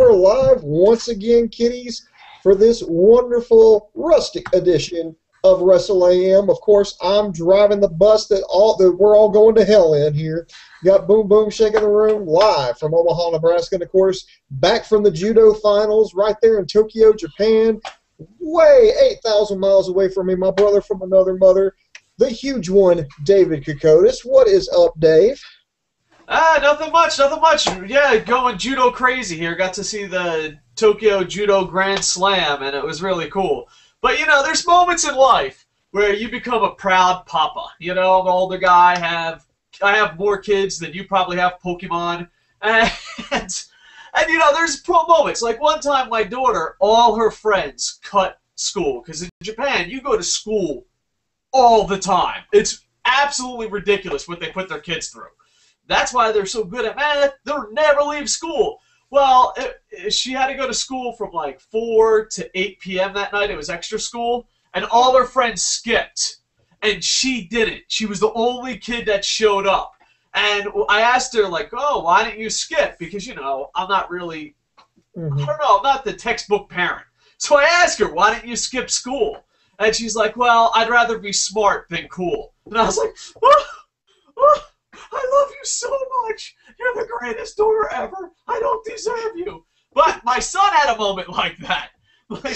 we're live once again, kiddies, for this wonderful rustic edition of Wrestle AM. Of course, I'm driving the bus that we're all going to hell in here. Got Boom Boom shaking the room live from Omaha, Nebraska, and of course, back from the judo finals right there in Tokyo, Japan. Way 8,000 miles away from me, my brother from another mother, the huge one, David Kocotos. What is up, Dave? Nothing much. Yeah, going judo crazy here. Got to see the Tokyo Judo Grand Slam, and it was really cool. But, you know, there's moments in life where you become a proud papa. You know, I'm an older guy. I have more kids than you probably have Pokemon. And you know, there's pro moments. Like one time my daughter, all her friends cut school. Because in Japan, you go to school all the time. It's absolutely ridiculous what they put their kids through. That's why they're so good at math. They'll never leave school. Well, she had to go to school from like 4 to 8 p.m. that night. It was extra school. And all her friends skipped. And she didn't. She was the only kid that showed up. And I asked her, like, oh, why didn't you skip? Because, you know, I'm not really, I don't know, I'm not the textbook parent. So I asked her, why didn't you skip school? And she's like, well, I'd rather be smart than cool. And I was like, oh. I love you so much. You're the greatest daughter ever. I don't deserve you. But my son had a moment like that. We were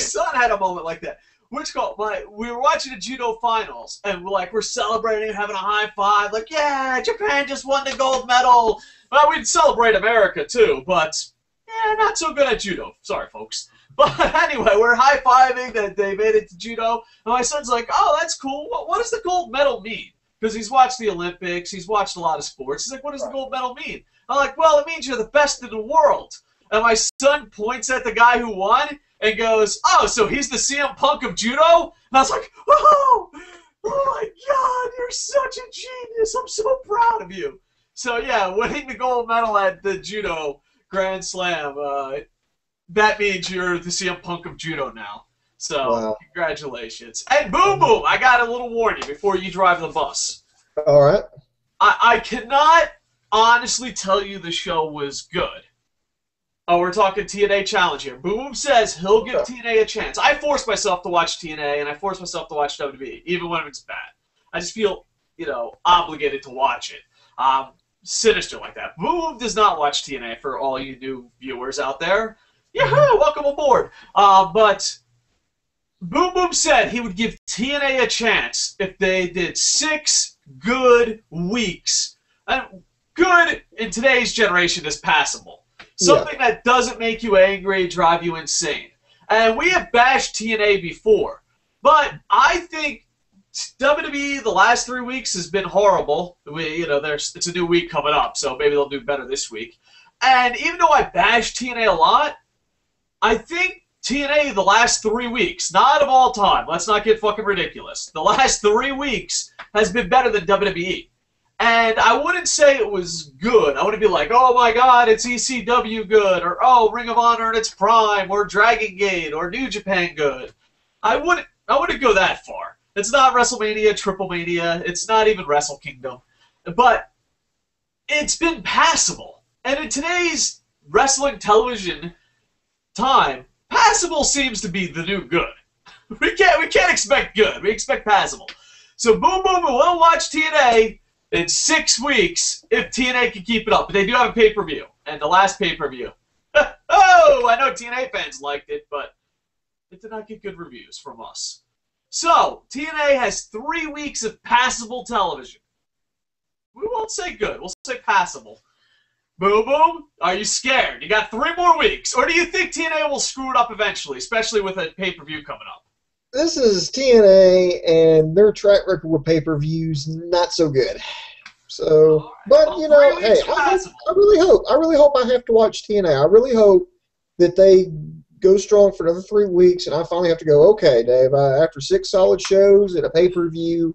watching the judo finals, and we're celebrating, having a high five, like, yeah, Japan just won the gold medal. Well, we'd celebrate America too, but yeah, not so good at judo. Sorry, folks. But anyway, we're high fiving that they made it to judo, and my son's like, oh, that's cool. What does the gold medal mean? Because he's watched the Olympics, he's watched a lot of sports. He's like, what does the gold medal mean? I'm like, well, it means you're the best in the world. And my son points at the guy who won and goes, oh, so he's the CM Punk of judo? And I was like, oh my God, you're such a genius. I'm so proud of you. So, yeah, winning the gold medal at the judo Grand Slam, that means you're the CM Punk of judo now. So, wow. Congratulations. And Boom Boom, I got a little warning before you drive the bus. All right. I cannot honestly tell you the show was good. Oh, we're talking TNA Challenge here. Boom Boom says he'll give TNA a chance. I force myself to watch TNA, and I force myself to watch WWE, even when it's bad. I just feel, you know, obligated to watch it. Sinister like that. Boom Boom does not watch TNA, for all you new viewers out there. Yahoo! Welcome aboard. But Boom Boom said he would give TNA a chance if they did 6 good weeks. And good in today's generation is passable. Something that doesn't make you angry, drive you insane. And we have bashed TNA before. But I think WWE the last 3 weeks has been horrible. You know, it's a new week coming up, so maybe they'll do better this week. And even though I bashed TNA a lot, I think TNA the last 3 weeks, not of all time, let's not get fucking ridiculous, the last 3 weeks has been better than WWE. And I wouldn't say it was good. I wouldn't be like, oh my God, it's ECW good, or oh, Ring of Honor in its prime, or Dragon Gate, or New Japan good. I wouldn't go that far. It's not WrestleMania, Triple Mania, it's not even Wrestle Kingdom. But it's been passable. And in today's wrestling television time, passable seems to be the new good. We can't expect good. We expect passable. So Boom Boom will watch TNA in 6 weeks if TNA can keep it up. But they do have a pay-per-view, and the last pay-per-view. Oh, I know TNA fans liked it, but it did not get good reviews from us. So TNA has 3 weeks of passable television. We won't say good. We'll say passable. Boom Boom, are you scared? You got 3 more weeks. Or do you think TNA will screw it up eventually, especially with a pay-per-view coming up? This is TNA, and their track record with pay-per-views, not so good. So, right. But, well, you know, hey, I really hope I have to watch TNA. I really hope that they go strong for another 3 weeks, and I finally have to go, okay, Dave, after 6 solid shows and a pay-per-view,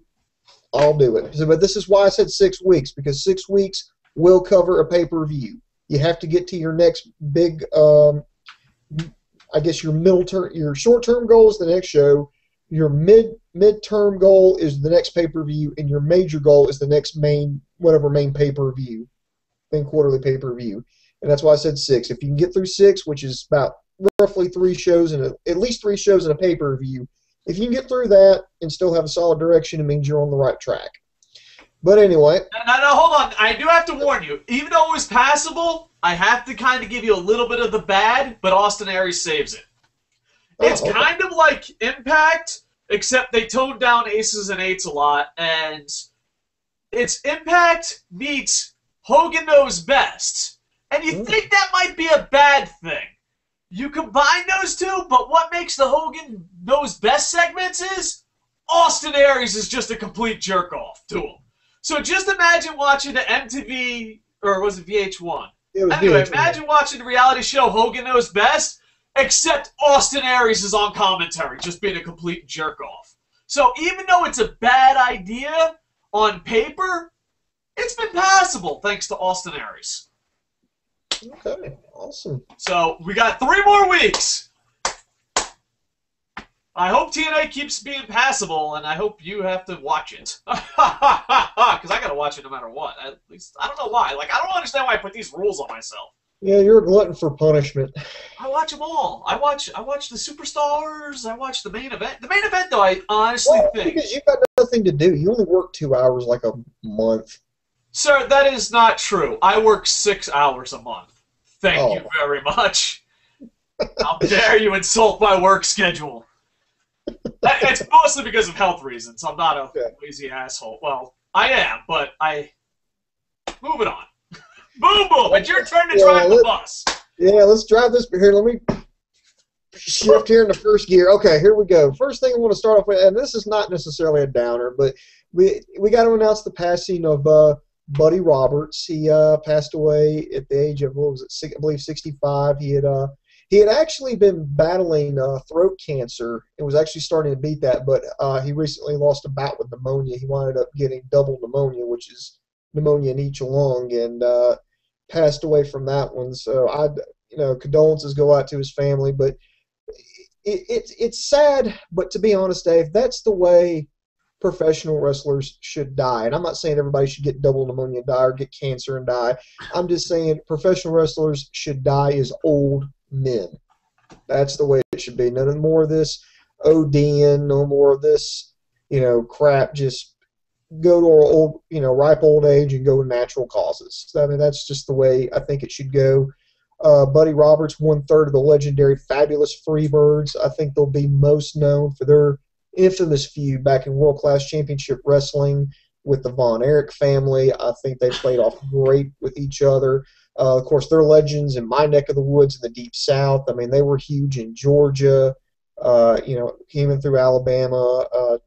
I'll do it. So, but this is why I said 6 weeks, because 6 weeks will cover a pay-per-view. You have to get to your next big, I guess your short-term goal is the next show, your mid-term goal is the next pay-per-view, and your major goal is the next main pay-per-view, then quarterly pay-per-view. and that's why I said six. If you can get through six, which is about roughly three shows and at least three shows in a pay-per-view, if you can get through that and still have a solid direction, it means you're on the right track. But anyway. No, hold on. I do have to warn you. Even though it was passable, I have to kind of give you a little bit of the bad, but Austin Aries saves it. It's kind of like Impact, except they toned down aces and eights a lot, and it's Impact meets Hogan Knows Best. And you think that might be a bad thing. You combine those two, but what makes the Hogan Knows Best segments is Austin Aries is just a complete jerk-off to him. So just imagine watching the MTV, or was it VH1? It was anyway, VH1. Imagine watching the reality show Hogan Knows Best, except Austin Aries is on commentary, just being a complete jerk-off. So even though it's a bad idea on paper, it's been passable thanks to Austin Aries. Okay, awesome. So we got 3 more weeks. I hope TNA keeps being passable, and I hope you have to watch it. Because I got to watch it no matter what. At least, I don't know why. Like, I don't understand why I put these rules on myself. Yeah, you're a glutton for punishment. I watch them all. I watch the superstars. I watch the main event. The main event, though, I honestly think... Because you've got nothing to do. You only work 2 hours like a month. Sir, that is not true. I work 6 hours a month. Thank you very much. How dare you insult my work schedule. It's mostly because of health reasons. I'm not a lazy asshole. Well, I am, but I... Moving on. Boom, boom. It's your turn to drive the bus. Yeah, let's drive this. Here, let me shift here into first gear. Okay, here we go. First thing I want to start off with, and this is not necessarily a downer, but we got to announce the passing of... Buddy Roberts. He passed away at the age of, what was it, I believe 65. He had actually been battling throat cancer and was actually starting to beat that, but he recently lost a bout with pneumonia. He wound up getting double pneumonia, which is pneumonia in each lung, and passed away from that one. So condolences go out to his family, but it's sad. But to be honest, Dave, that's the way professional wrestlers should die. And I'm not saying everybody should get double pneumonia and die or get cancer and die. I'm just saying professional wrestlers should die as old men. That's the way it should be. None more of this ODing, no more of this, crap. Just go to our old, ripe old age and go to natural causes. I mean, that's just the way I think it should go. Buddy Roberts, 1/3 of the legendary Fabulous Freebirds. I think they'll be most known for their infamous feud back in World Class Championship Wrestling with the Von Erich family. I think they played off great with each other. Of course, they're legends in my neck of the woods in the Deep South. I mean, they were huge in Georgia, came in through Alabama,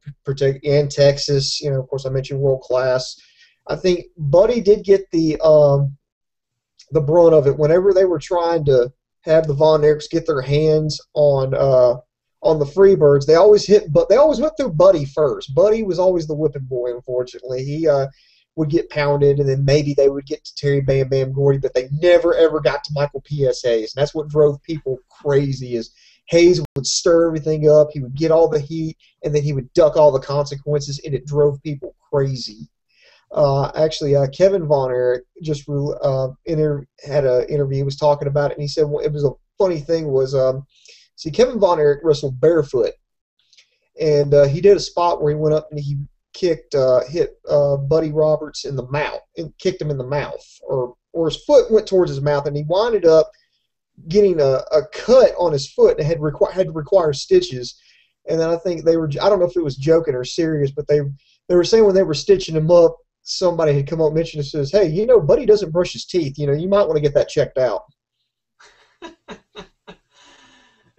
and Texas. Of course, I mentioned World Class. I think Buddy did get the brunt of it whenever they were trying to have the Von Erichs get their hands on the Freebirds. They always went through Buddy first. Buddy was always the whipping boy, unfortunately. He would get pounded, and then maybe they would get to Terry Bam Bam Gordy, but they never, ever got to Michael P.S. Hayes. And that's what drove people crazy, is Hayes would stir everything up, he would get all the heat, and then he would duck all the consequences, and it drove people crazy. Actually, Kevin Von Erich just had an interview, was talking about it, and he said, well, it was a funny thing was... See, Kevin Von Erich wrestled barefoot, and he did a spot where he went up and he hit Buddy Roberts in the mouth, and kicked him in the mouth, or his foot went towards his mouth, and he winded up getting a cut on his foot and had to require stitches. And then I think I don't know if it was joking or serious, but they were saying when they were stitching him up, somebody had come up and mentioned and says, "Hey, Buddy doesn't brush his teeth. You might want to get that checked out."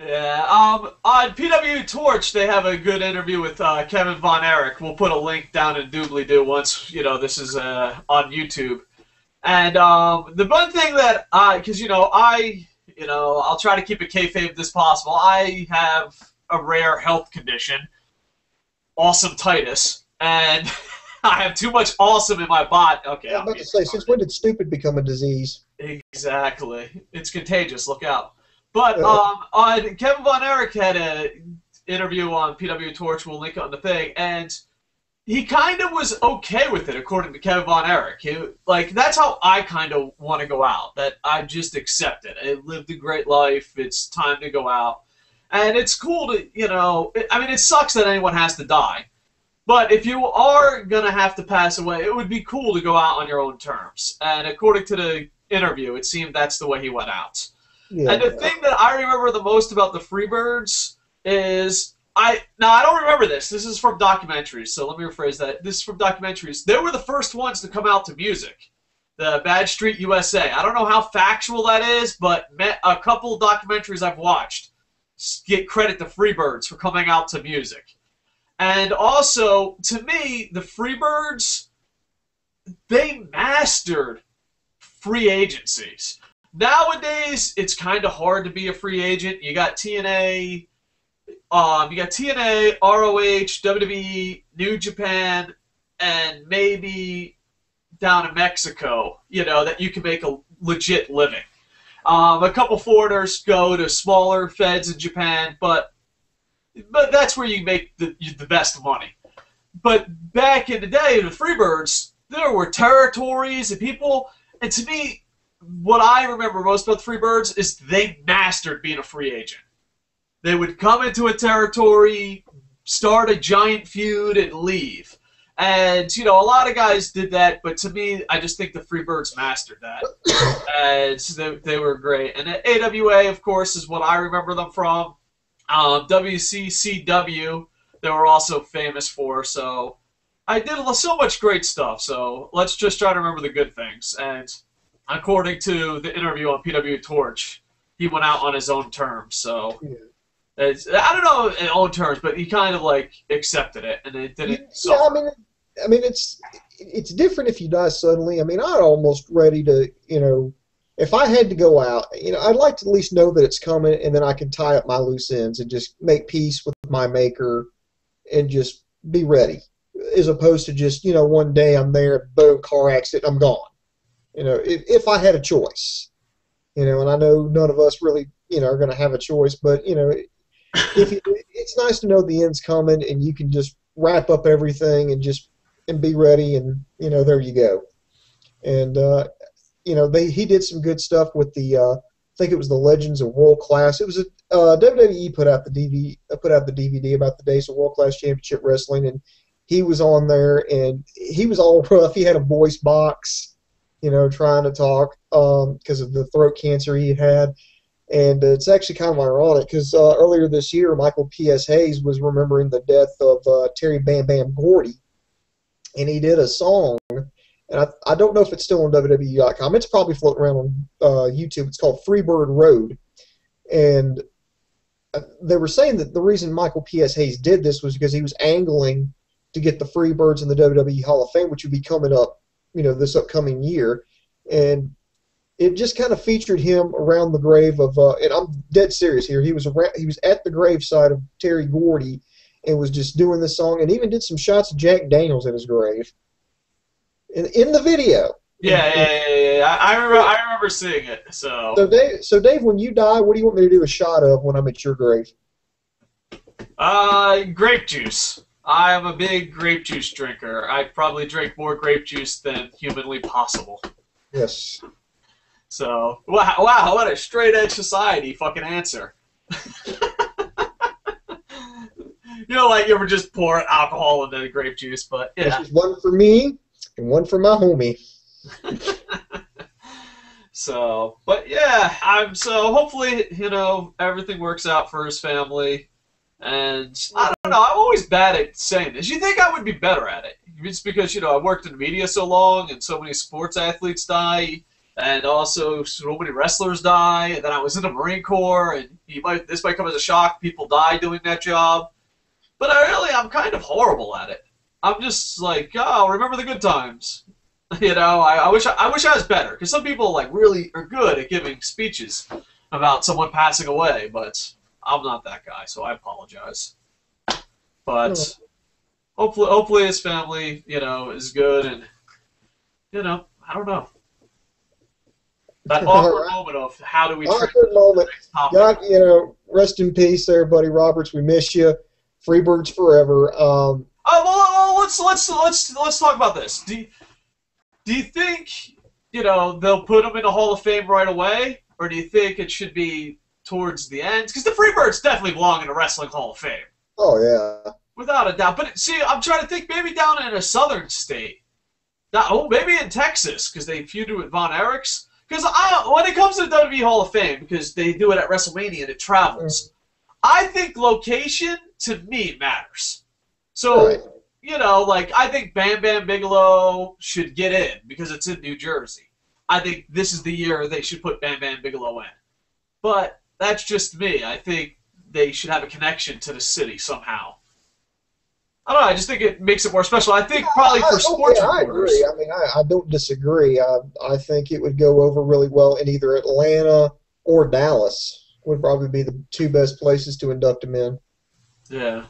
Yeah, on PW Torch, they have a good interview with Kevin Von Erich. We'll put a link down in doobly-doo once, this is on YouTube. And the one thing that because, I'll try to keep it kayfabe as possible. I have a rare health condition, awesome titus, and I have too much awesome in my body. Okay, yeah, I'm about to say, since when did stupid become a disease? Exactly. It's contagious. Look out. But Kevin Von Erich had an interview on PW Torch, we'll link on the thing, and He kind of was okay with it, according to Kevin Von Erich. Like, that's how I kind of want to go out, that I just accept it. I lived a great life. It's time to go out. And it's cool to, you know, I mean, it sucks that anyone has to die. But if you are going to have to pass away, it would be cool to go out on your own terms. And according to the interview, it seemed that's the way he went out. Yeah. And the thing that I remember the most about the Freebirds is... Now, I don't remember this. This is from documentaries, so let me rephrase that. This is from documentaries. They were the first ones to come out to music, the Bad Street USA. I don't know how factual that is, but a couple documentaries I've watched get credit to Freebirds for coming out to music. And also, to me, the Freebirds, they mastered free agencies. Nowadays, it's kind of hard to be a free agent. You got TNA... you got TNA, ROH, WWE, New Japan, and maybe down in Mexico, you know, that you can make a legit living. A couple foreigners go to smaller feds in Japan, but that's where you make the best money. But back in the day, the Freebirds, there were territories and people, and to me, what I remember most about the Freebirds is they mastered being a free agent. They would come into a territory, start a giant feud, and leave. And, you know, a lot of guys did that, but to me, I just think the Freebirds mastered that. And so they were great. And AWA, of course, is what I remember them from. WCCW, they were also famous for. So I did so much great stuff. So let's just try to remember the good things. And according to the interview on PW Torch, he went out on his own terms. So... Yeah. I don't know in own terms, but he kind of like accepted it, and it didn't. Yeah, I mean, it's different if you die suddenly. I mean, I'm almost ready to, you know, if I had to go out, you know, I'd like to at least know that it's coming, and then I can tie up my loose ends and just make peace with my maker, and just be ready, as opposed to just, you know, one day I'm there, boom, car accident, I'm gone. You know, if I had a choice, you know, and I know none of us really, you know, are going to have a choice, but you know. It's nice to know the end's coming, and you can just wrap up everything and be ready, and you know there you go. And you know he did some good stuff with the I think it was the Legends of World Class. It was a WWE put out the DVD about the days of World Class Championship Wrestling, and he was on there, and he was all rough. He had a voice box, you know, trying to talk because of the throat cancer he had. And it's actually kind of ironic because earlier this year, Michael P.S. Hayes was remembering the death of Terry Bam Bam Gordy, and he did a song. And I don't know if it's still on WWE.com. It's probably floating around on YouTube. It's called Freebird Road. And they were saying that the reason Michael P.S. Hayes did this was because he was angling to get the Freebirds in the WWE Hall of Fame, which would be coming up, you know, this upcoming year. And it just kind of featured him around the grave of, and I'm dead serious here. He was at the graveside of Terry Gordy, and was just doing this song, and even did some shots of Jack Daniels at his grave. In the video. Yeah. I remember seeing it. So Dave, when you die, what do you want me to do a shot of when I'm at your grave? Grape juice. I am a big grape juice drinker. I probably drink more grape juice than humanly possible. Yes. So, wow, what a straight-edge society fucking answer. You know, like, you ever just pour alcohol into the grape juice, but, yeah. This is one for me and one for my homie. So, but, yeah, so hopefully, you know, everything works out for his family. And, I don't know, I'm always bad at saying this. You think I would be better at it. It's because, you know, I worked in media so long and so many sports athletes die. And also, so many wrestlers die. And then I was in the Marine Corps, and this might come as a shock. People die doing that job, but I'm kind of horrible at it. I'm just like, oh, remember the good times. You know, I wish I was better, because some people like really are good at giving speeches about someone passing away, but I'm not that guy, so I apologize. But hopefully his family, you know, is good, and you know, I don't know. That awkward moment of how do we treat the next topic. God, you know, rest in peace there, Buddy Roberts. We miss you. Freebirds forever. Oh, well, let's talk about this. Do you think, you know, they'll put him in the Hall of Fame right away, or do you think it should be towards the end? Because the Freebirds definitely belong in the Wrestling Hall of Fame. Oh yeah, without a doubt. But see, I'm trying to think maybe down in a southern state. Now, oh, maybe in Texas because they feuded with Von Erichs. Because when it comes to the WWE Hall of Fame, because they do it at WrestleMania and it travels, I think location, to me, matters. So, you know, like, I think Bam Bam Bigelow should get in because it's in New Jersey. I think this is the year they should put Bam Bam Bigelow in. But that's just me. I think they should have a connection to the city somehow. I don't know, I just think it makes it more special. I think probably for sports reporters. I agree. I mean, I don't disagree. I think it would go over really well in either Atlanta or Dallas would probably be the two best places to induct him in. Yeah.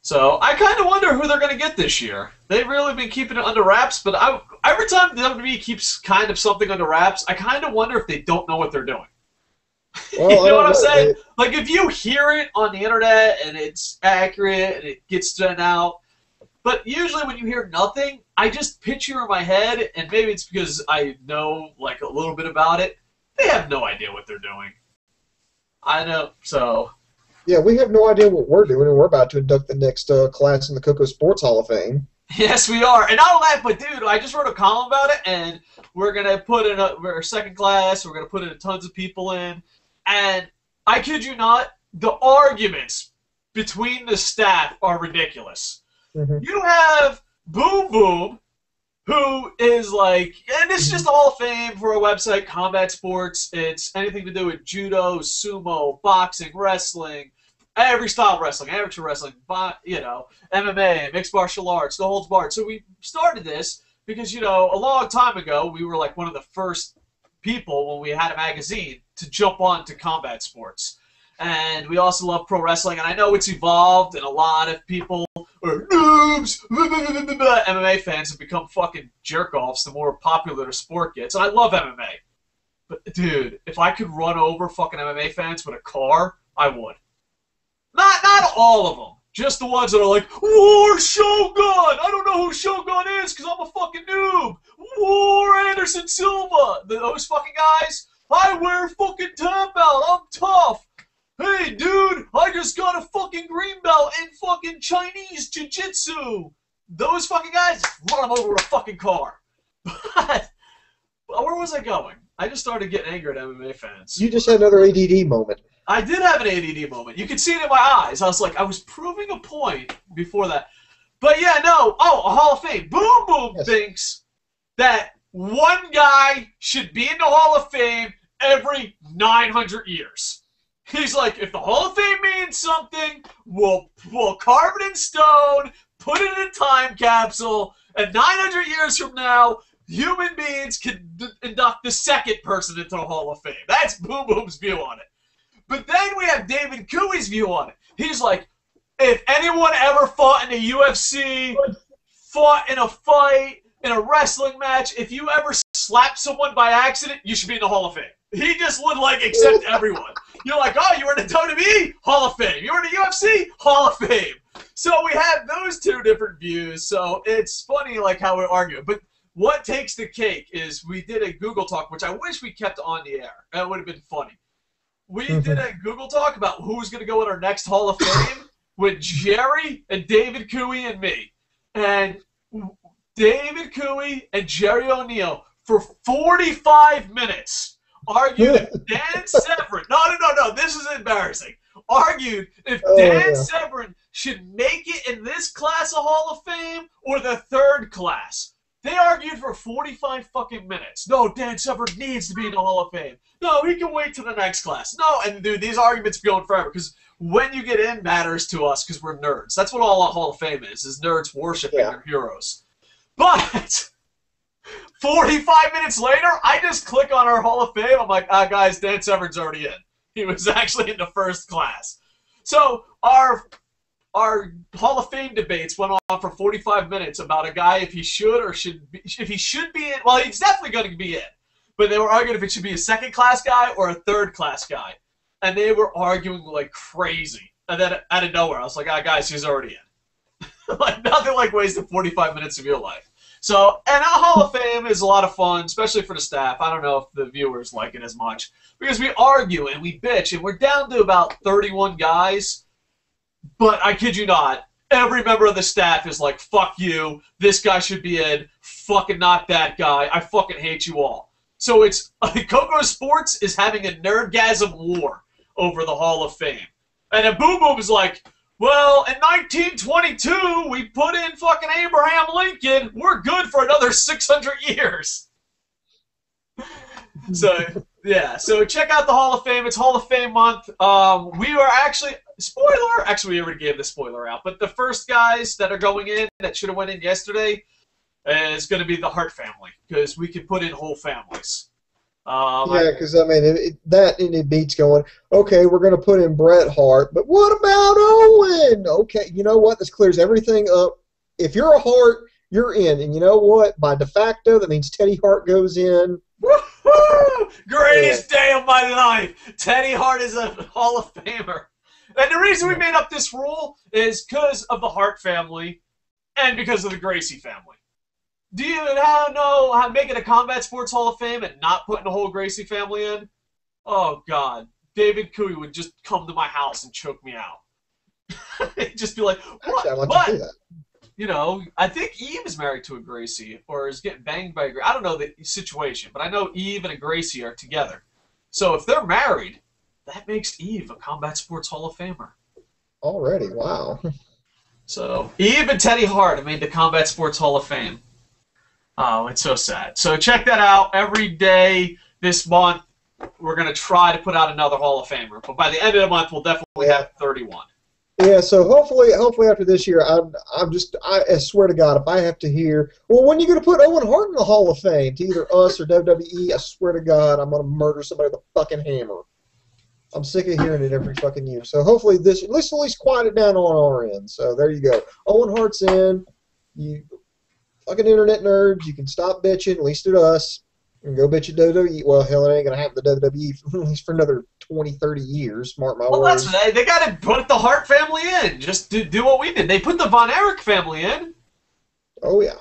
So I kind of wonder who they're going to get this year. They've really been keeping it under wraps, but every time the WWE keeps kind of something under wraps, I kind of wonder if they don't know what they're doing. Well, you know what I'm saying? Like, if you hear it on the internet and it's accurate and it gets done out, but usually when you hear nothing, I just picture in my head, and maybe it's because I know, like, a little bit about it, they have no idea what they're doing. I know, so... Yeah, we have no idea what we're doing, and we're about to induct the next class in the Coco Sports Hall of Fame. Yes, we are. And not all that, but dude, I just wrote a column about it, and we're going to put in we're second class, we're going to put in tons of people in. And I kid you not, the arguments between the staff are ridiculous. Mm-hmm. You have Boom Boom, who is like, and it's just all fame for a website, Combat Sports. It's anything to do with judo, sumo, boxing, wrestling, every style of wrestling, amateur wrestling, you know, MMA, mixed martial arts, no holds barred. So we started this because, you know, a long time ago, we were like one of the first people when we had a magazine to jump on to combat sports. And we also love pro wrestling, and I know it's evolved, and a lot of people are noobs, blah, blah, blah, blah, blah. MMA fans have become fucking jerk-offs the more popular the sport gets, and I love MMA. But, dude, if I could run over fucking MMA fans with a car, I would. Not all of them. Just the ones that are like, War Shogun! I don't know who Shogun is because I'm a fucking noob! War Anderson Silva! Those fucking guys, I wear fucking tan belt, I'm tough! Hey, dude, I just got a fucking green belt in fucking Chinese jiu-jitsu! Those fucking guys, run them over with a fucking car. But, where was I going? I just started getting angry at MMA fans. You just had another ADD moment. I did have an ADD moment. You could see it in my eyes. I was like, I was proving a point before that. But yeah, no. Oh, a Hall of Fame. Boom Boom thinks that one guy should be in the Hall of Fame every 900 years. He's like, if the Hall of Fame means something, we'll carve it in stone, put it in a time capsule, and 900 years from now, human beings can induct the second person into the Hall of Fame. That's Boom Boom's view on it. But then we have David Cooey's view on it. He's like, if anyone ever fought in the UFC, fought in a fight, in a wrestling match, if you ever slapped someone by accident, you should be in the Hall of Fame. He just would, like, accept everyone. You're like, oh, you were in the WWE? Hall of Fame. You were in the UFC? Hall of Fame. So we have those two different views, so it's funny, like, how we argue. But what takes the cake is we did a Google Talk, which I wish we kept on the air. That would have been funny. We did a Google Talk about who's going to go in our next Hall of Fame with Jerry and David Cooey and me. And David Cooey and Jerry O'Neill for 45 minutes argued if Dan Severin... No, this is embarrassing. Argued if Dan Severin should make it in this class of Hall of Fame or the third class. They argued for 45 fucking minutes. No, Dan Severin needs to be in the Hall of Fame. No, he can wait till the next class. No, and dude, these arguments be going forever because when you get in matters to us because we're nerds. That's what all our Hall of Fame is nerds worshiping their heroes. But 45 minutes later, I just click on our Hall of Fame. I'm like, ah, guys, Dan Severin's already in. He was actually in the first class. So our Hall of Fame debates went on for 45 minutes about a guy if he should or should be in. Well, he's definitely going to be in. But they were arguing if it should be a second-class guy or a third-class guy. And they were arguing like crazy. And then out of nowhere, I was like, ah, guys, he's already in. Like, nothing like wasting 45 minutes of your life. So, and our Hall of Fame is a lot of fun, especially for the staff. I don't know if the viewers like it as much. Because we argue and we bitch, and we're down to about 31 guys. But I kid you not, every member of the staff is like, fuck you, this guy should be in, fucking not that guy, I fucking hate you all. So it's, like, Coco Sports is having a nerdgasm war over the Hall of Fame. And then Boom Boom is like, well, in 1922, we put in fucking Abraham Lincoln, we're good for another 600 years. So, yeah, so check out the Hall of Fame. It's Hall of Fame month. We are actually, spoiler, actually we already gave the spoiler out, but the first guys that are going in that should have went in yesterday is going to be the Hart family, because we can put in whole families. Yeah, because, I mean, it beats going, okay, we're going to put in Bret Hart, but what about Owen? Okay, you know what? This clears everything up. If you're a Hart, you're in. And you know what? By de facto, that means Teddy Hart goes in. Woo-hoo! Greatest day of my life! Teddy Hart is a Hall of Famer. And the reason we made up this rule is because of the Hart family and because of the Gracie family. Do you know how making a Combat Sports Hall of Fame and not putting the whole Gracie family in? Oh, God. David Cooey would just come to my house and choke me out. He'd just be like, what? Actually, I want to do that. You know, I think Eve is married to a Gracie or is getting banged by a Gracie. I don't know the situation, but I know Eve and a Gracie are together. So if they're married, that makes Eve a Combat Sports Hall of Famer. Already, wow. So Eve and Teddy Hart have made the Combat Sports Hall of Fame. Oh, it's so sad. So check that out. Every day this month, we're going to try to put out another Hall of Famer. But by the end of the month, we'll definitely have 31. Yeah, so hopefully after this year, I swear to God, if I have to hear, well, when are you going to put Owen Hart in the Hall of Fame, to either us or WWE, I swear to God, I'm going to murder somebody with a fucking hammer. I'm sick of hearing it every fucking year. So hopefully this, let's at least quiet it down on our end. So there you go. Owen Hart's in. You fucking internet nerds, you can stop bitching, at least at us, and go bitch at WWE. Well, hell, it ain't going to happen to WWE at least for another 20, 30 years, mark my words. Well, they got to put the Hart family in, just to do what we did. They put the Von Erich family in. Oh, yeah.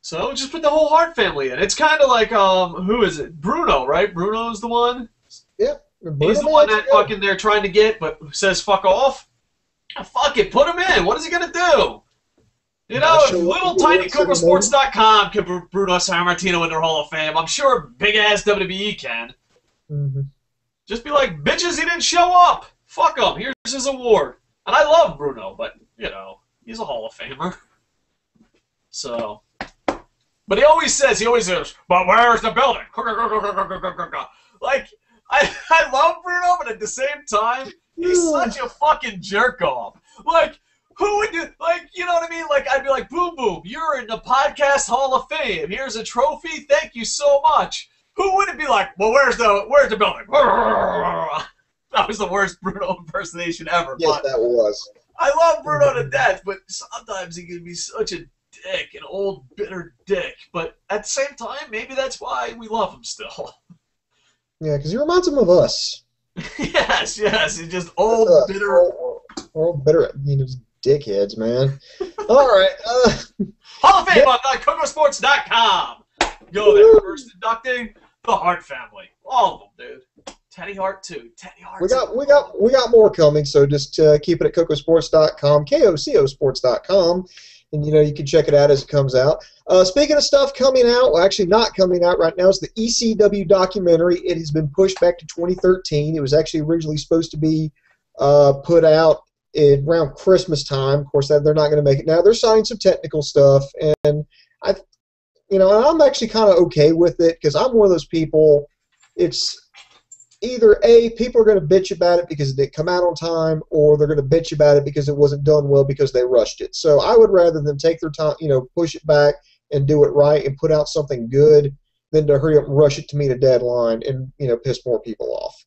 So just put the whole Hart family in. It's kind of like, who is it? Bruno, right? Bruno's the one? Yeah. He's the one that fucking they're trying to get, but says fuck off. Oh, fuck it, put him in. What is he going to do? You know, if little tiny CocoSports.com can put Bruno Sammartino in their Hall of Fame, I'm sure big-ass WWE can. Mm-hmm. Just be like, bitches, he didn't show up. Fuck him. Here's his award. And I love Bruno, but, you know, he's a Hall of Famer. So. But he always says, but where's the building? Like, I love Bruno, but at the same time, he's such a fucking jerk-off. Like, who would do, like, you know what I mean? Like, I'd be like, Boom Boom, you're in the Podcast Hall of Fame. Here's a trophy. Thank you so much. Who wouldn't be like, well, where's the building? That was the worst Bruno impersonation ever. Yes, that was. I love Bruno to death, but sometimes he can be such a dick, an old, bitter dick. But at the same time, maybe that's why we love him still. Yeah, because he reminds him of us. yes. He's just old, bitter. Old, bitter, you know, dickheads, man. All right. Hall of Fame on CocoSports.com. Go there. First inducting the Hart family. All of them, dude. Teddy Hart too. Teddy Hart. We got more coming. So just keep it at CocoSports.com, KOCOSports.com, and you know you can check it out as it comes out. Speaking of stuff coming out, well, actually not coming out right now, is the ECW documentary. It has been pushed back to 2013. It was actually originally supposed to be put out around Christmas time. Of course, they're not going to make it now. They're signing some technical stuff, and I'm actually kind of okay with it because I'm one of those people. It's either A, people are going to bitch about it because it didn't come out on time, or they're going to bitch about it because it wasn't done well because they rushed it. So I would rather them take their time, push it back and do it right and put out something good than to hurry up and rush it to meet a deadline and piss more people off.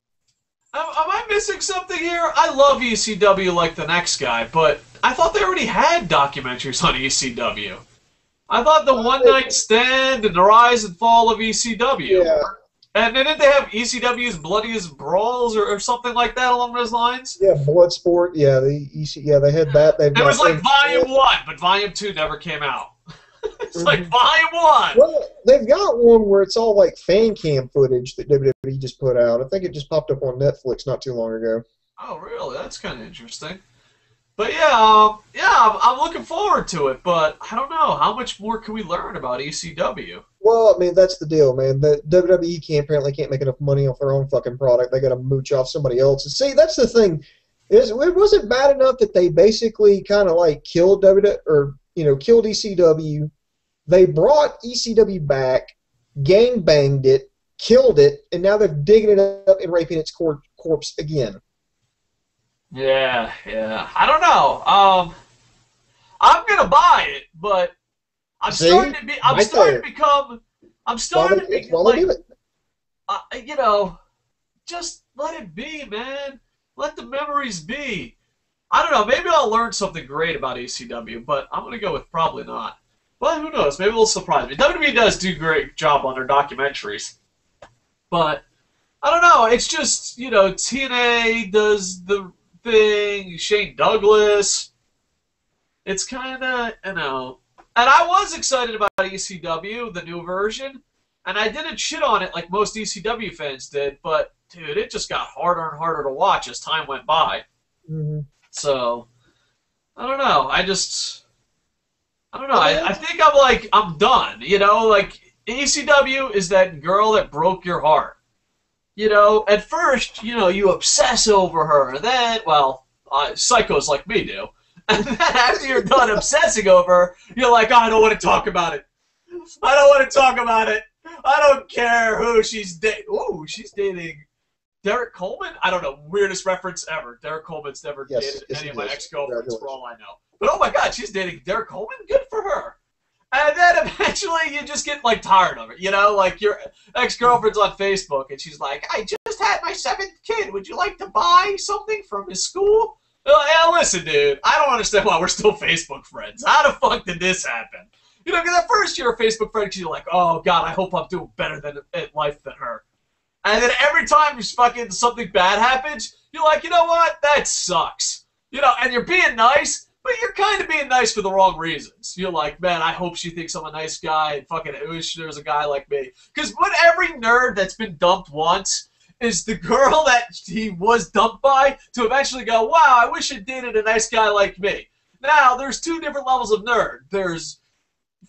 Am I missing something here? I love ECW like the next guy, but I thought they already had documentaries on ECW. I thought the One Night Stand and the Rise and Fall of ECW. Yeah. And didn't they have ECW's Bloodiest Brawls or something like that along those lines? Yeah, Bloodsport. Yeah, they had that. It was like Volume 1, but Volume 2 never came out. It's like Volume 1. Well, they've got one where it's all like fan cam footage that WWE just put out. I think it just popped up on Netflix not too long ago. Oh, really? That's kind of interesting. But yeah, I'm looking forward to it. But I don't know how much more can we learn about ECW. Well, I mean, that's the deal, man. The WWE apparently can't make enough money off their own fucking product. They got to mooch off somebody else. And see, that's the thing. It wasn't bad enough that they basically kind of like killed WWE or killed ECW. They brought ECW back, gang banged it, killed it, and now they're digging it up and raping its corpse again. Yeah. I don't know. I'm gonna buy it, but just let it be, man. Let the memories be. I don't know. Maybe I'll learn something great about ECW, but I'm gonna go with probably not. But who knows? Maybe it'll surprise me. WWE does do a great job on their documentaries, but I don't know. It's just TNA does the thing, Shane Douglas. It's kind of and I was excited about ECW, the new version, and I didn't shit on it like most ECW fans did. But dude, it just got harder and harder to watch as time went by. Mm-hmm. So I don't know. I don't know. I think I'm done. Like ECW is that girl that broke your heart. At first, you obsess over her. Then, well, psychos like me do. And then after you're done obsessing over her, you're like, oh, I don't want to talk about it. I don't want to talk about it. I don't care who she's dating. Oh, she's dating Derek Coleman? I don't know. Weirdest reference ever. Derek Coleman's never dated any of my ex-girlfriends for all I know. But oh my God, she's dating Derek Coleman? Good for her. And then eventually you just get, like, tired of it, Like, your ex-girlfriend's on Facebook, and she's like, I just had my 7th kid. Would you like to buy something from his school? Like, yeah, listen, dude, I don't understand why we're still Facebook friends. How the fuck did this happen? Because at first you're a Facebook friend, because you're like, oh, God, I hope I'm doing better at life than her. And then every time fucking something bad happens, you're like, you know what? That sucks. And you're being nice, but you're kind of being nice for the wrong reasons. You're like, man, I hope she thinks I'm a nice guy and fucking I wish there was a guy like me. Because what every nerd that's been dumped once is the girl that he was dumped by to eventually go, wow, I wish I dated a nice guy like me. Now, there's two different levels of nerd. There's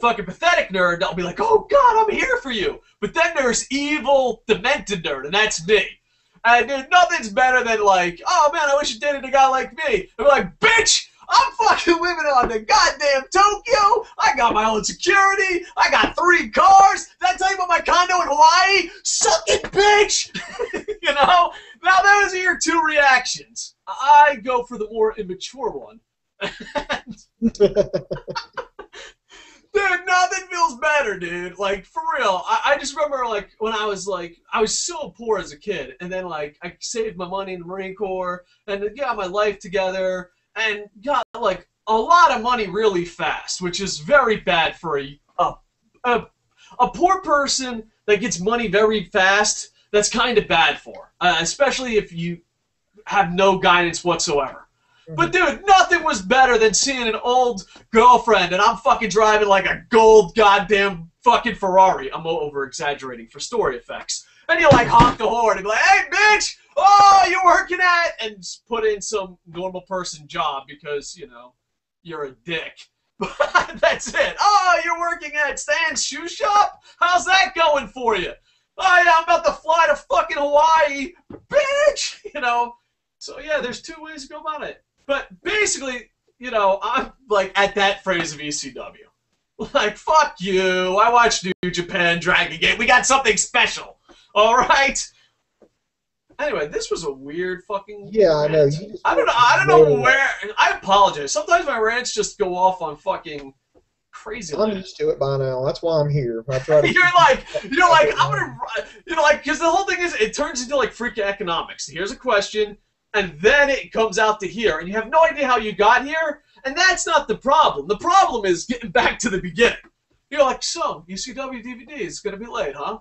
fucking pathetic nerd that'll be like, oh, God, I'm here for you. But then there's evil, demented nerd, and that's me. And dude, nothing's better than like, oh, man, I wish I dated a guy like me. And we're like, bitch! I'm fucking living on the goddamn Tokyo. I got my own security. I got 3 cars. Did I tell you about my condo in Hawaii? Suck it, bitch! Now those are your 2 reactions. I go for the more immature one. Dude, nothing feels better, dude. Like, for real. I just remember, like, when I was, like, I was so poor as a kid. And then, like, I saved my money in the Marine Corps. And got my life together. And got, like, a lot of money really fast, which is very bad for a poor person that gets money very fast. That's kind of bad for, especially if you have no guidance whatsoever. Mm-hmm. But, dude, nothing was better than seeing an old girlfriend, and I'm fucking driving like a gold goddamn fucking Ferrari. I'm over-exaggerating for story effects. And you, like, honk the horn and be like, hey, bitch! Oh, you're working at, and put in some normal person job because, you're a dick. But that's it. Oh, you're working at Stan's Shoe Shop? How's that going for you? Oh, yeah, I'm about to fly to fucking Hawaii, bitch! So, yeah, there's 2 ways to go about it. But basically, I'm, like, at that phrase of ECW. Like, fuck you. I watch New Japan Dragon Gate. We got something special. All right? Anyway, this was a weird fucking... Yeah, rant. I know. I don't know where... I apologize. Sometimes my rants just go off on fucking crazy. I'm used to it by now. That's why I'm here. I try to you're like, I'm going to... because the whole thing is it turns into, like, freaking economics. Here's a question, and then it comes out to here, and you have no idea how you got here, and that's not the problem. The problem is getting back to the beginning. You're like, so, UCW DVD is going to be late, huh?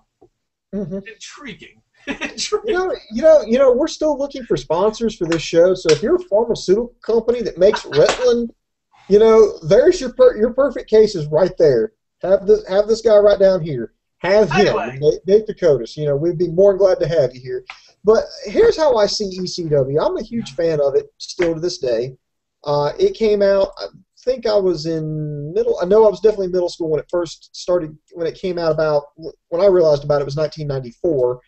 Intriguing. You know, we're still looking for sponsors for this show. So if you're a pharmaceutical company that makes Ritalin, you know, there's your perfect case is right there. Have this guy right down here. Have him, David Kocotos. You know, we'd be more than glad to have you here. But here's how I see ECW. I'm a huge fan of it still to this day. It came out. I think I was in middle. I know I was definitely middle school when it first started. When it came out, about when I realized about it was 1994.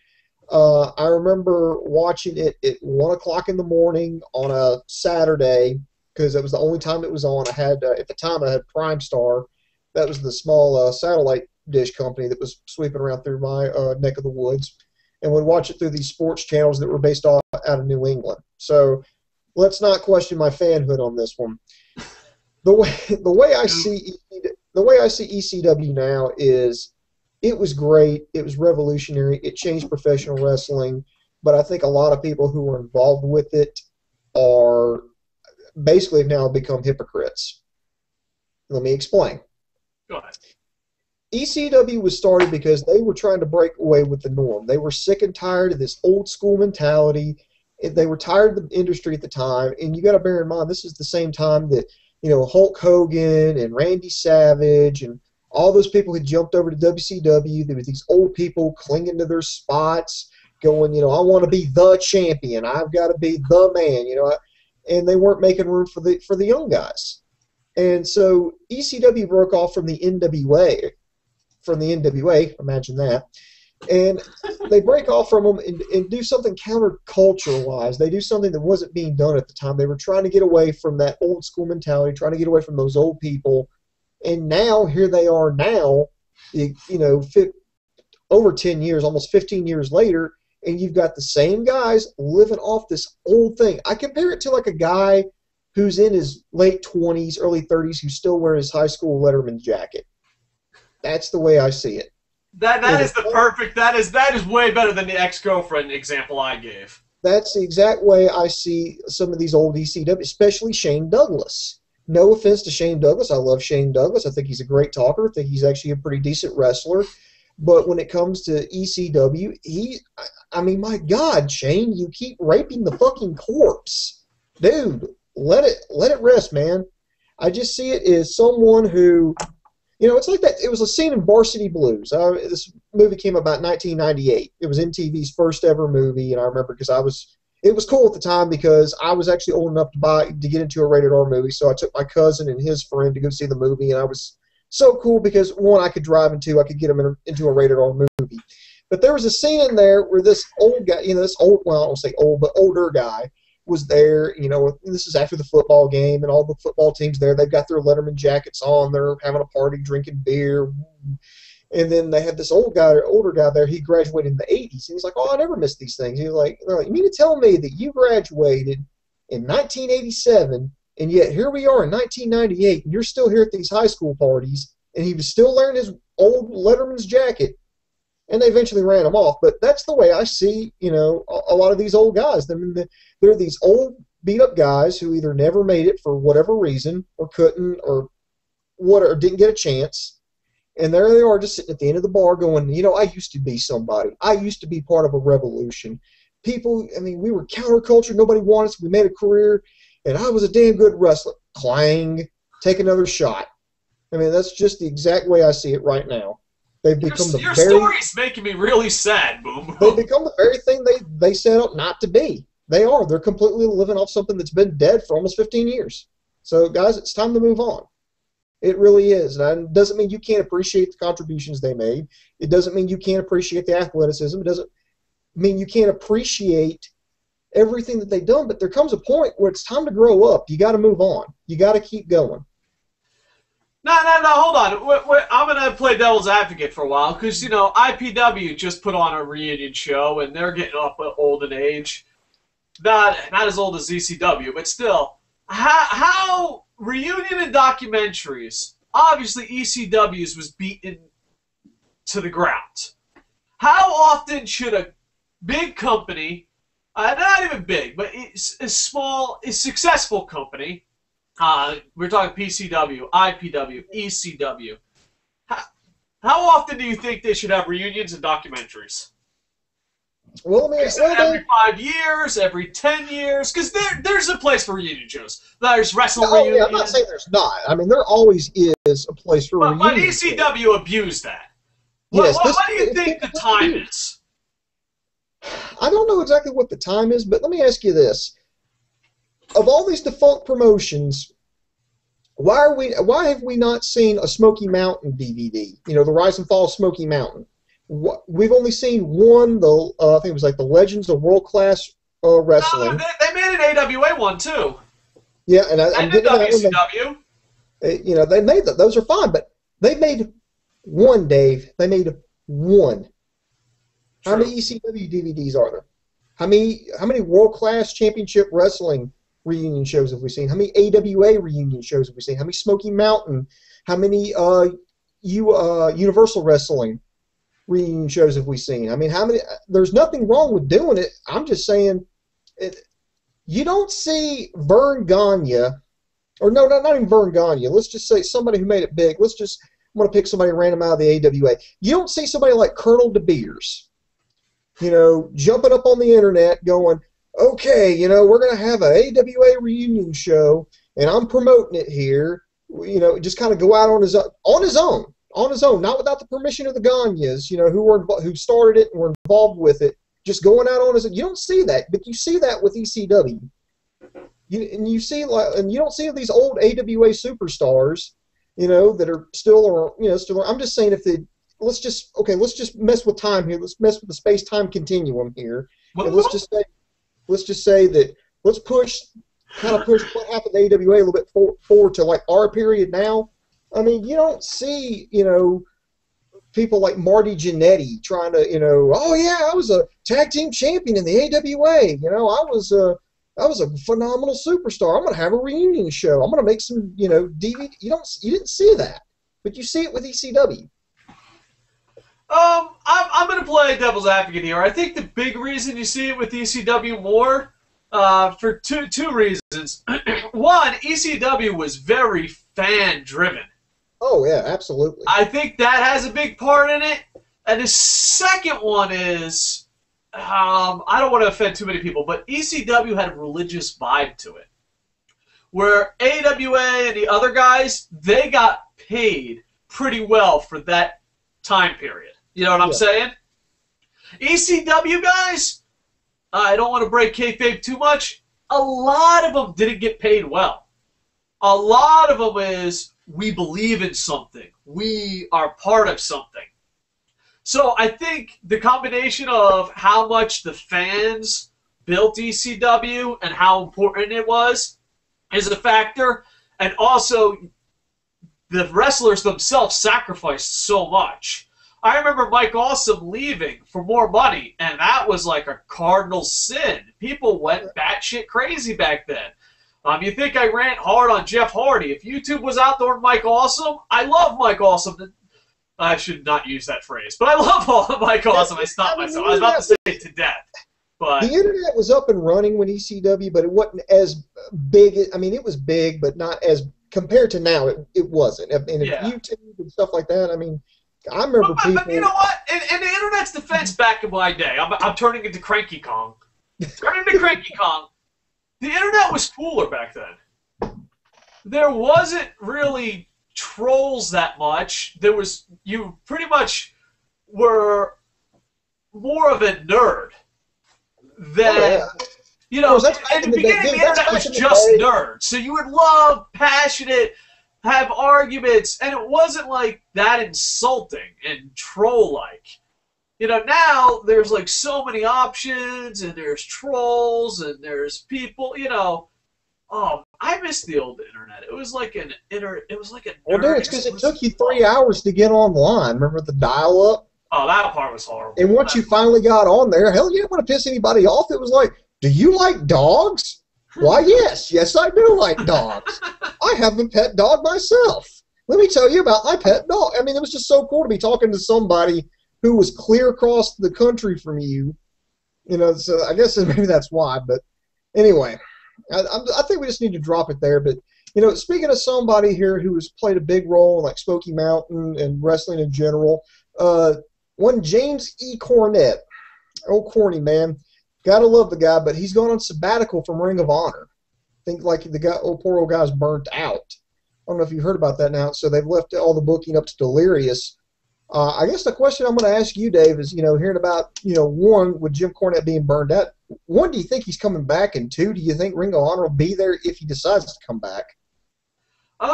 I remember watching it at 1 o'clock in the morning on a Saturday because that was the only time it was on. I had at the time I had Prime Star. That was the small satellite dish company that was sweeping around through my neck of the woods, and would watch it through these sports channels that were based off out of New England. So let's not question my fanhood on this one. The way I see ECW now is it was great. It was revolutionary. It changed professional wrestling. But I think a lot of people who were involved with it are basically now become hypocrites. Let me explain. Go ahead. ECW was started because they were trying to break away with the norm. They were sick and tired of this old school mentality. They were tired of the industry at the time. And you got to bear in mind, this is the same time that, you know, Hulk Hogan and Randy Savage and all those people had jumped over to WCW. There was these old people clinging to their spots, going, you know, I want to be the champion. I've got to be the man, you know. And they weren't making room for the young guys. And so ECW broke off from the NWA. Imagine that. And they break off from them and do something counterculture-wise. They do something that wasn't being done at the time. They were trying to get away from that old school mentality, trying to get away from those old people. And now, here they are now, you know, over 10 years, almost 15 years later, and you've got the same guys living off this old thing. I compare it to like a guy who's in his late 20s, early 30s, who still wears his high school letterman jacket. That's the way I see it. That is the perfect. That is way better than the ex-girlfriend example I gave. That's the exact way I see some of these old ECW, especially Shane Douglas. No offense to Shane Douglas. I love Shane Douglas. I think he's a great talker. I think he's actually a pretty decent wrestler. But when it comes to ECW, I mean, my God, Shane, you keep raping the fucking corpse. Dude, let it rest, man. I just see it as someone who, you know, it's like that. It was a scene in Varsity Blues. This movie came about in 1998. It was MTV's first ever movie, and I remember because it was cool at the time because I was actually old enough to get into a rated R movie, so I took my cousin and his friend to go see the movie, and I was so cool because, one, I could drive, and two, I could get him into a rated R movie. But there was a scene in there where this old guy, you know, well, I don't say old, but older guy was there, you know, and this is after the football game, and all the football teams there, they've got their letterman jackets on, they're having a party, drinking beer, and then they had this older guy there. He graduated in the 80s, and he's like, "Oh, I never missed these things." He's like, "You mean to tell me that you graduated in 1987, and yet here we are in 1998, and you're still here at these high school parties?" And he was still wearing his old letterman's jacket, and they eventually ran him off. But that's the way I see, you know, a lot of these old guys. I mean, they're these old beat-up guys who either never made it for whatever reason, or couldn't, or didn't get a chance. And there they are just sitting at the end of the bar going, you know, I used to be somebody. I used to be part of a revolution. People, I mean, we were counterculture. Nobody wanted us. We made a career. And I was a damn good wrestler. Clang. Take another shot. I mean, that's just the exact way I see it right now. They've become the very... Your story's making me really sad, Boom. They've become the very thing they set out not to be. They are. They're completely living off something that's been dead for almost 15 years. So, guys, it's time to move on. It really is. And it doesn't mean you can't appreciate the contributions they made. It doesn't mean you can't appreciate the athleticism. It doesn't mean you can't appreciate everything that they've done. But there comes a point where it's time to grow up. You got to move on. You got to keep going. No, hold on. I'm going to play devil's advocate for a while because, you know, IPW just put on a reunion show and they're getting up at old in age. Not as old as ECW, but still. How reunion and documentaries, obviously ECW's was beaten to the ground. How often should a big company, not even big, but a successful company, we're talking PCW, IPW, ECW, how often do you think they should have reunions and documentaries? Well, man, every 5 years, every 10 years, because there's a place for reunion shows. There's wrestling reunions. Yeah, I'm not saying there's not. I mean, there always is a place for reunions. But ECW abused that. Yes, what do you think the time is? I don't know exactly what the time is, but let me ask you this. Of all these defunct promotions, why have we not seen a Smoky Mountain DVD? You know, the Rise and Fall of Smoky Mountain. We've only seen one, I think it was like the Legends of World Class Wrestling. No, they made an AWA one too. Yeah, and I did WCW. You know, they made those are fine, but they made one, Dave. They made one. True. How many ECW DVDs are there? How many World Class Championship Wrestling reunion shows have we seen? How many AWA reunion shows have we seen? How many Smoky Mountain? How many Universal Wrestling reunion shows have we seen? I mean, how many? There's nothing wrong with doing it. I'm just saying, you don't see Vern Gagne, or no, not even Vern Gagne. Let's just say somebody who made it big. I'm gonna pick somebody random out of the AWA. You don't see somebody like Colonel De Beers, you know, jumping up on the internet going, okay, you know, we're gonna have an AWA reunion show, and I'm promoting it here. You know, just kind of go out on his own, not without the permission of the Gagnes, you know, who started it and were involved with it, just going out on his own. You don't see that, but you see that with ECW. And you don't see these old AWA superstars, you know, that are still. I'm just saying, let's just mess with time here. Let's mess with the space-time continuum here, and let's just say that let's kind of push what happened to AWA a little bit forward to like our period now. I mean, you don't see, you know, people like Marty Jannetty trying to, you know, oh yeah, I was a tag team champion in the AWA. You know, I was a phenomenal superstar. I'm gonna have a reunion show. I'm gonna make some, you know, DVD. You didn't see that, but you see it with ECW. I'm gonna play devil's advocate here. I think the big reason you see it with ECW more, for two reasons. One, ECW was very fan-driven. Oh, yeah, absolutely. I think that has a big part in it. And the second one is, I don't want to offend too many people, but ECW had a religious vibe to it, where AWA and the other guys, they got paid pretty well for that time period. You know what I'm saying? ECW guys, I don't want to break kayfabe too much, a lot of them didn't get paid well. A lot of them is, we believe in something. We are part of something. So I think the combination of how much the fans built ECW and how important it was is a factor, and also the wrestlers themselves sacrificed so much. I remember Mike Awesome leaving for more money, and that was like a cardinal sin. People went batshit crazy back then. You think I rant hard on Jeff Hardy. If YouTube was out there with Mike Awesome, I love Mike Awesome. I should not use that phrase, but I love Mike Awesome. I stopped myself. I was about to say it to death. But the internet was up and running when ECW, but it wasn't as big. I mean, it was big, but not as compared to now. It wasn't. And if YouTube and stuff like that, I mean, I remember people. But you know what? In the internet's defense, back in my day, I'm turning into Cranky Kong. The internet was cooler back then. There wasn't really trolls that much. There was, you pretty much were more of a nerd than, you know, in the beginning, the internet was just nerds. So you would love, passionate, have arguments, and it wasn't like that insulting and troll-like. You know, now there's like so many options, and there's trolls, and there's people. You know, I miss the old internet. It was like an Well, dude, it's because it took you 3 hours to get online. Remember the dial-up? Oh, that part was horrible. And once you finally got on there, hell, you didn't want to piss anybody off. It was like, do you like dogs? Why, yes, I do like dogs. I have a pet dog myself. Let me tell you about my pet dog. I mean, it was just so cool to be talking to somebody who was clear across the country from you, you know. So I guess maybe that's why. But anyway, I think we just need to drop it there. But you know, speaking of somebody here who has played a big role in like Smoky Mountain and wrestling in general, one James E. Cornette old corny man. Gotta love the guy, but he's gone on sabbatical from Ring of Honor. I think like the guy, poor old guy's burnt out. I don't know if you've heard about that now. So they've left all the booking up to Delirious. I guess the question I'm going to ask you, Dave, is, you know, hearing about, you know, one, with Jim Cornette being burned out, one, do you think he's coming back? And two, do you think Ring of Honor will be there if he decides to come back? Ring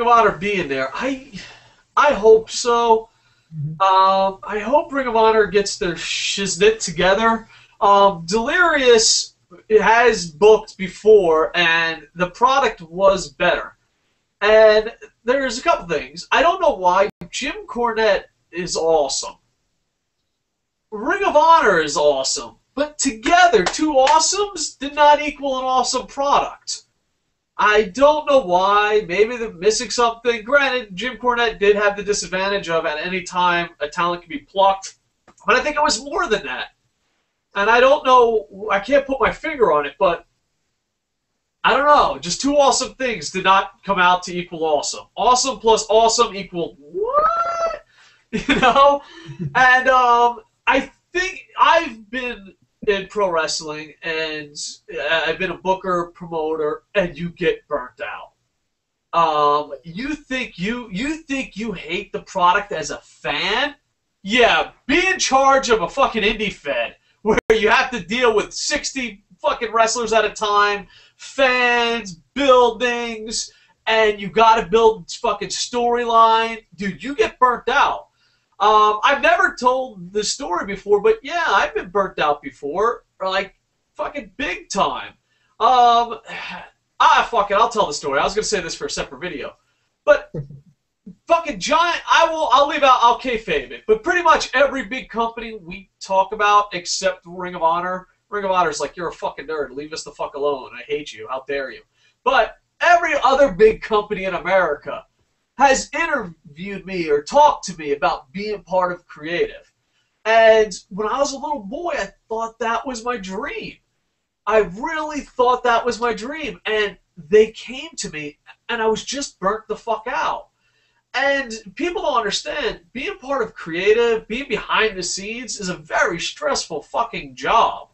of Honor being there, I hope so. I hope Ring of Honor gets their shiznit together. Delirious has booked before, and the product was better. And there's a couple things. I don't know why. Jim Cornette is awesome. Ring of Honor is awesome. But together, two awesomes did not equal an awesome product. I don't know why. Maybe they're missing something. Granted, Jim Cornette did have the disadvantage of at any time a talent can be plucked. But I think it was more than that. And I don't know. I can't put my finger on it, but I don't know. Just two awesome things did not come out to equal awesome. Awesome plus awesome equaled what? You know? And I think I've been in pro wrestling, and I've been a booker, promoter, and you get burnt out. You think you hate the product as a fan? Yeah, be in charge of a fucking indie fed where you have to deal with 60 fucking wrestlers at a time, fans, buildings, and you gotta build fucking storyline. Dude, you get burnt out. I've never told this story before, but yeah, I've been burnt out before, like fucking big time. Fuck it, I'll tell the story. I was gonna say this for a separate video, but fucking giant. I'll leave out. I'll kayfabe it. But pretty much every big company we talk about, except Ring of Honor. Ring of Honor is like, you're a fucking nerd. Leave us the fuck alone. I hate you. How dare you? But every other big company in America has interviewed me or talked to me about being part of creative. And when I was a little boy, I thought that was my dream. I really thought that was my dream. And they came to me, and I was just burnt the fuck out. And people don't understand, being part of creative, being behind the scenes is a very stressful fucking job.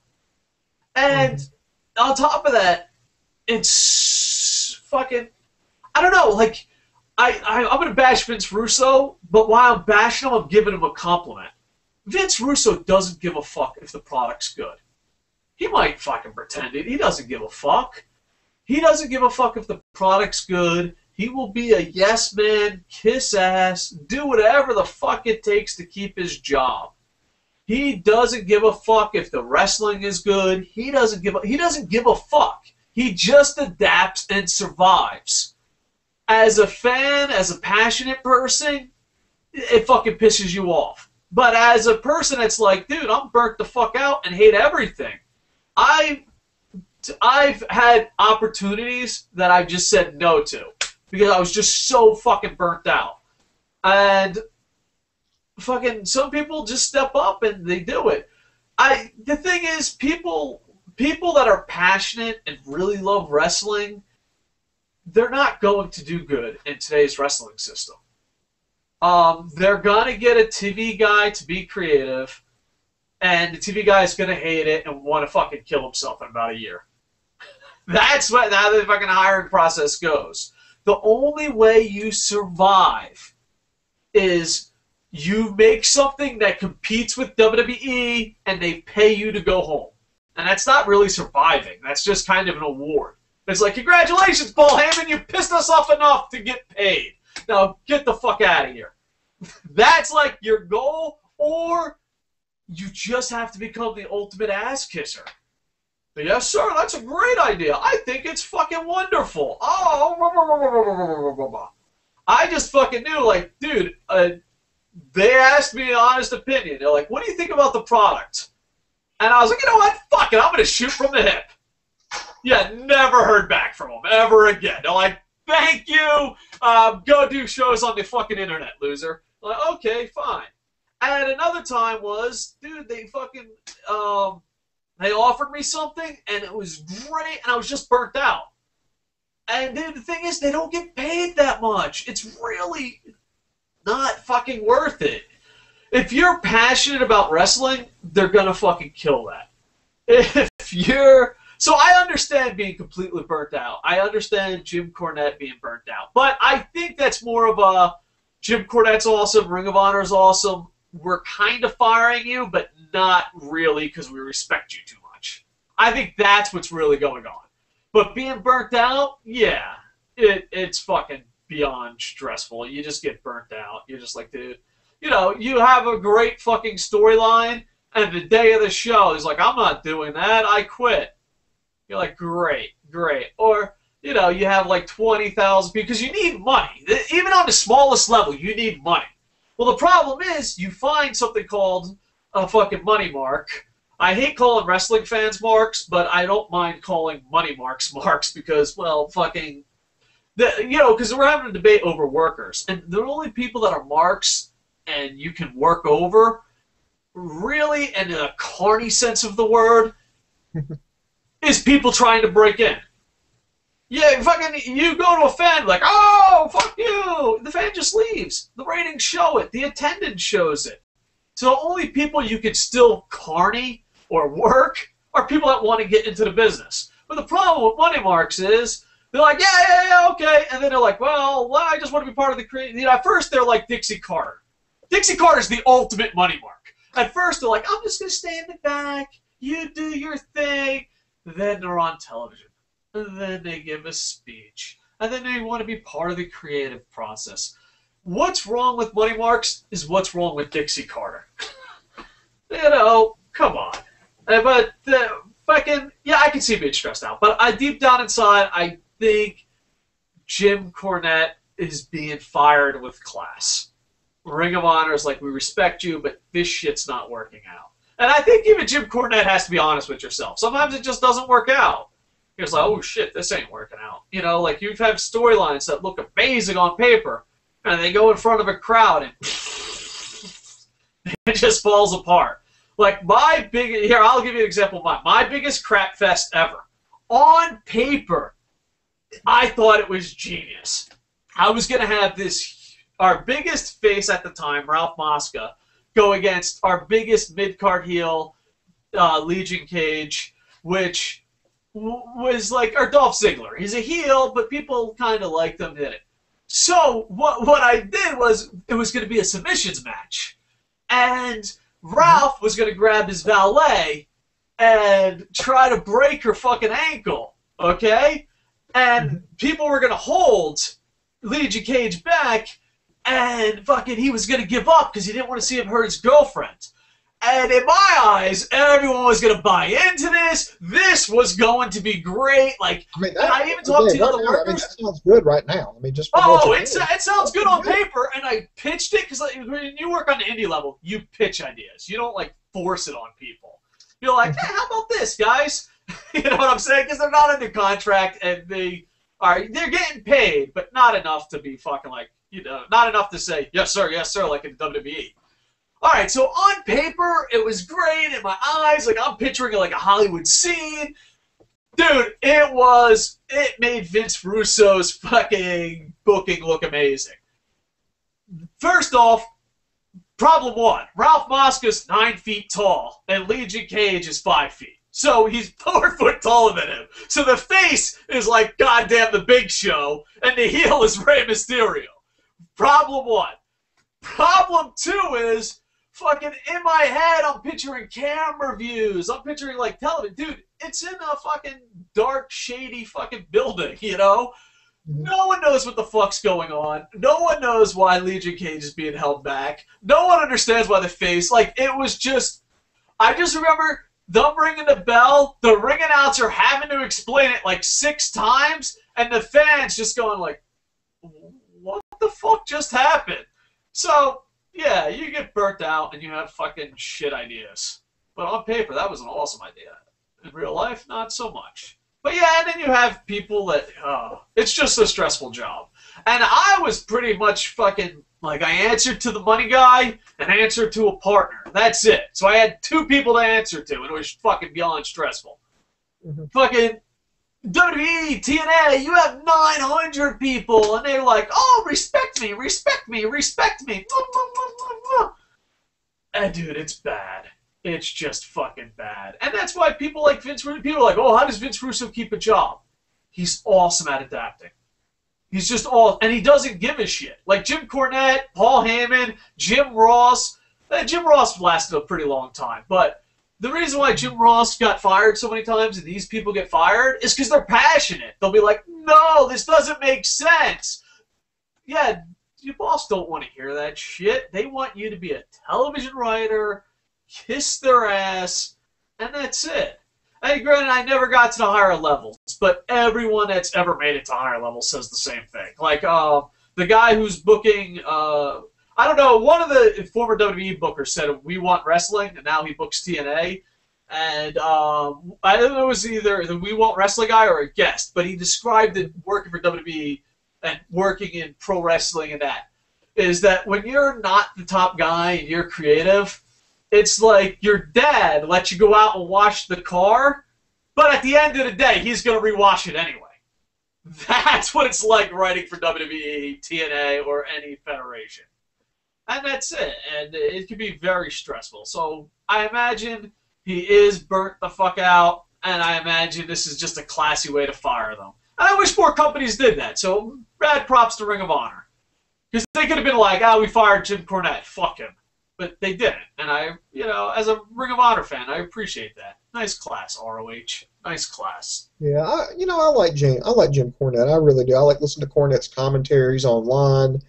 And on top of that, it's fucking, I don't know, like, I'm going to bash Vince Russo, but while I'm bashing him, I'm giving him a compliment. Vince Russo doesn't give a fuck if the product's good. He might fucking pretend it. He doesn't give a fuck. He doesn't give a fuck if the product's good. He will be a yes man, kiss ass, do whatever the fuck it takes to keep his job. He doesn't give a fuck if the wrestling is good. He doesn't give a fuck. He just adapts and survives. As a fan, as a passionate person, it fucking pisses you off. But as a person, it's like, dude, I'm burnt the fuck out and hate everything. I've had opportunities that I've just said no to because I was just so fucking burnt out. And fucking some people just step up and they do it. The thing is, people that are passionate and really love wrestling, they're not going to do good in today's wrestling system. They're gonna get a TV guy to be creative, and the TV guy is gonna hate it and want to fucking kill himself in about a year. That's what now the fucking hiring process goes. The only way you survive is you make something that competes with WWE, and they pay you to go home. And that's not really surviving. That's just kind of an award. It's like, congratulations, Paul Heyman, you pissed us off enough to get paid. Now get the fuck out of here. That's like your goal, or you just have to become the ultimate ass kisser. But yes, sir, that's a great idea. I think it's fucking wonderful. Oh, I just fucking knew, like, dude, they asked me an honest opinion. They're like, what do you think about the product? And I was like, you know what? Fuck it. I'm going to shoot from the hip. Yeah, never heard back from them ever again. They're like, thank you. Go do shows on the fucking internet, loser. I'm like, okay, fine. And another time was, dude, they fucking, they offered me something, and it was great, and I was just burnt out. And dude, the thing is, they don't get paid that much. It's really not fucking worth it. If you're passionate about wrestling, they're gonna fucking kill that. If you're... So I understand being completely burnt out. I understand Jim Cornette being burnt out. But I think that's more of a, Jim Cornette's awesome, Ring of Honor's awesome, we're kind of firing you, but not really because we respect you too much. I think that's what's really going on. But being burnt out, yeah, it's fucking beyond stressful. You just get burnt out. You're just like, dude, you know, you have a great fucking storyline, and the day of the show is like, I'm not doing that, I quit. You're like, great, great. Or, you know, you have like 20,000 people, because you need money. Even on the smallest level, you need money. Well, the problem is you find something called a fucking money mark. I hate calling wrestling fans marks, but I don't mind calling money marks because, well, fucking, you know, because we're having a debate over workers. And the only people that are marks and you can work over, really, and in a corny sense of the word, is people trying to break in. Yeah, fucking, you go to a fan like, oh, fuck you. The fan just leaves. The ratings show it. The attendance shows it. So the only people you can still carny or work are people that want to get into the business. But the problem with money marks is they're like, yeah, okay. And then they're like, well, I just want to be part of the creative. You know, at first they're like Dixie Carter. Dixie Carter's the ultimate money mark. At first they're like, I'm just going to stay in the back. You do your thing. Then they're on television, and then they give a speech, and then they want to be part of the creative process. What's wrong with money marks is what's wrong with Dixie Carter. You know, come on. But fucking, yeah, I can see being stressed out, but I deep down inside, I think Jim Cornette is being fired with class. Ring of Honor is like, we respect you, but this shit's not working out. And I think even Jim Cornette has to be honest with yourself. Sometimes it just doesn't work out. You're just like, oh shit, this ain't working out. You know, like you have storylines that look amazing on paper, and they go in front of a crowd and it just falls apart. Like my biggest, here, I'll give you an example of mine. My biggest crap fest ever. On paper, I thought it was genius. I was going to have this, our biggest face at the time, Ralph Mosca, go against our biggest mid-card heel, Legion Cage, which was like our Dolph Ziggler. He's a heel, but people kind of liked him, did it? So what I did was it was going to be a submissions match, and Ralph was going to grab his valet and try to break her fucking ankle, okay? And people were going to hold Legion Cage back, and fucking he was going to give up because he didn't want to see him hurt his girlfriend. And in my eyes, everyone was going to buy into this. This was going to be great. Like, I mean, I even talked to other workers. I mean, that sounds good right now. I mean, just it sounds good on paper, and I pitched it because like, when you work on the indie level, you pitch ideas. You don't, like, force it on people. You're like, hey, how about this, guys? You know what I'm saying? Because they're not under contract, and they're getting paid, but not enough to be fucking like, you know, not enough to say, yes, sir, like in WWE. All right, so on paper, it was great in my eyes. Like, I'm picturing it like a Hollywood scene. Dude, it made Vince Russo's fucking booking look amazing. First off, problem one, Ralph Mosca's 9 feet tall, and Legion Cage is 5 feet. So he's 4 foot taller than him. So the face is like, goddamn, the Big Show, and the heel is Rey Mysterio. Problem one. Problem two is, fucking in my head, I'm picturing camera views. I'm picturing, like, television. Dude, it's in a fucking dark, shady fucking building, you know? No one knows what the fuck's going on. No one knows why Legion Cage is being held back. No one understands why the face. Like, it was just, I just remember them ringing the bell, the ring announcer having to explain it, like, 6 times, and the fans just going, like, what the fuck just happened? So, yeah, you get burnt out and you have fucking shit ideas. But on paper, that was an awesome idea. In real life, not so much. But yeah, and then you have people that, it's just a stressful job. And I was pretty much fucking, like, I answered to the money guy and answered to a partner. That's it. So I had 2 people to answer to, and it was fucking beyond stressful. Fucking WWE, TNA, you have 900 people, and they're like, oh, respect me, respect me, respect me. and dude, it's bad. It's just fucking bad. And that's why people like Vince Russo, people are like, oh, how does Vince Russo keep a job? He's awesome at adapting. He's just all, and he doesn't give a shit. Like Jim Cornette, Paul Heyman, Jim Ross. Jim Ross lasted a pretty long time, but the reason why Jim Ross got fired so many times and these people get fired is because they're passionate. They'll be like, no, this doesn't make sense. Yeah, your boss don't want to hear that shit. They want you to be a television writer, kiss their ass, and that's it. And granted, I never got to the higher levels, but everyone that's ever made it to higher levels says the same thing. Like the guy who's booking, I don't know, one of the former WWE bookers said, we want wrestling, and now he books TNA. And I don't know, it was either the We Want Wrestling guy or a guest, but he described it working for WWE and working in pro wrestling and that, is that when you're not the top guy and you're creative, it's like your dad lets you go out and wash the car, but at the end of the day, he's going to rewash it anyway. That's what it's like writing for WWE, TNA, or any federation. And that's it. And it can be very stressful. So I imagine he is burnt the fuck out, and I imagine this is just a classy way to fire them. And I wish more companies did that. So bad props to Ring of Honor. Because they could have been like, ah, we fired Jim Cornette. Fuck him. But they didn't, and I, you know, as a Ring of Honor fan, I appreciate that. Nice class, ROH. Nice class. Yeah, you know, I like Jim Cornette. I really do. I like listening to Cornette's commentaries online.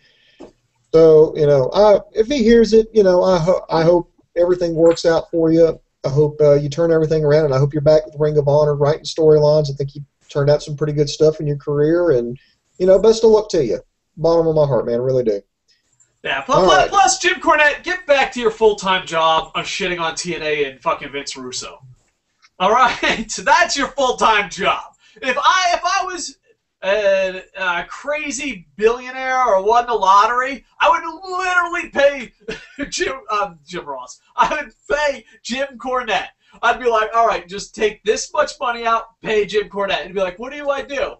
So, you know, if he hears it, you know, I hope everything works out for you. I hope you turn everything around, and I hope you're back with Ring of Honor writing storylines. I think you turned out some pretty good stuff in your career, and, you know, best of luck to you. Bottom of my heart, man, I really do. Yeah, plus Jim Cornette, get back to your full-time job of shitting on TNA and fucking Vince Russo. All right? So that's your full-time job. If I was a crazy billionaire or won the lottery, I would literally pay Jim Ross. I would pay Jim Cornette. I'd be like, all right, just take this much money out, pay Jim Cornette. And be like, what do I do?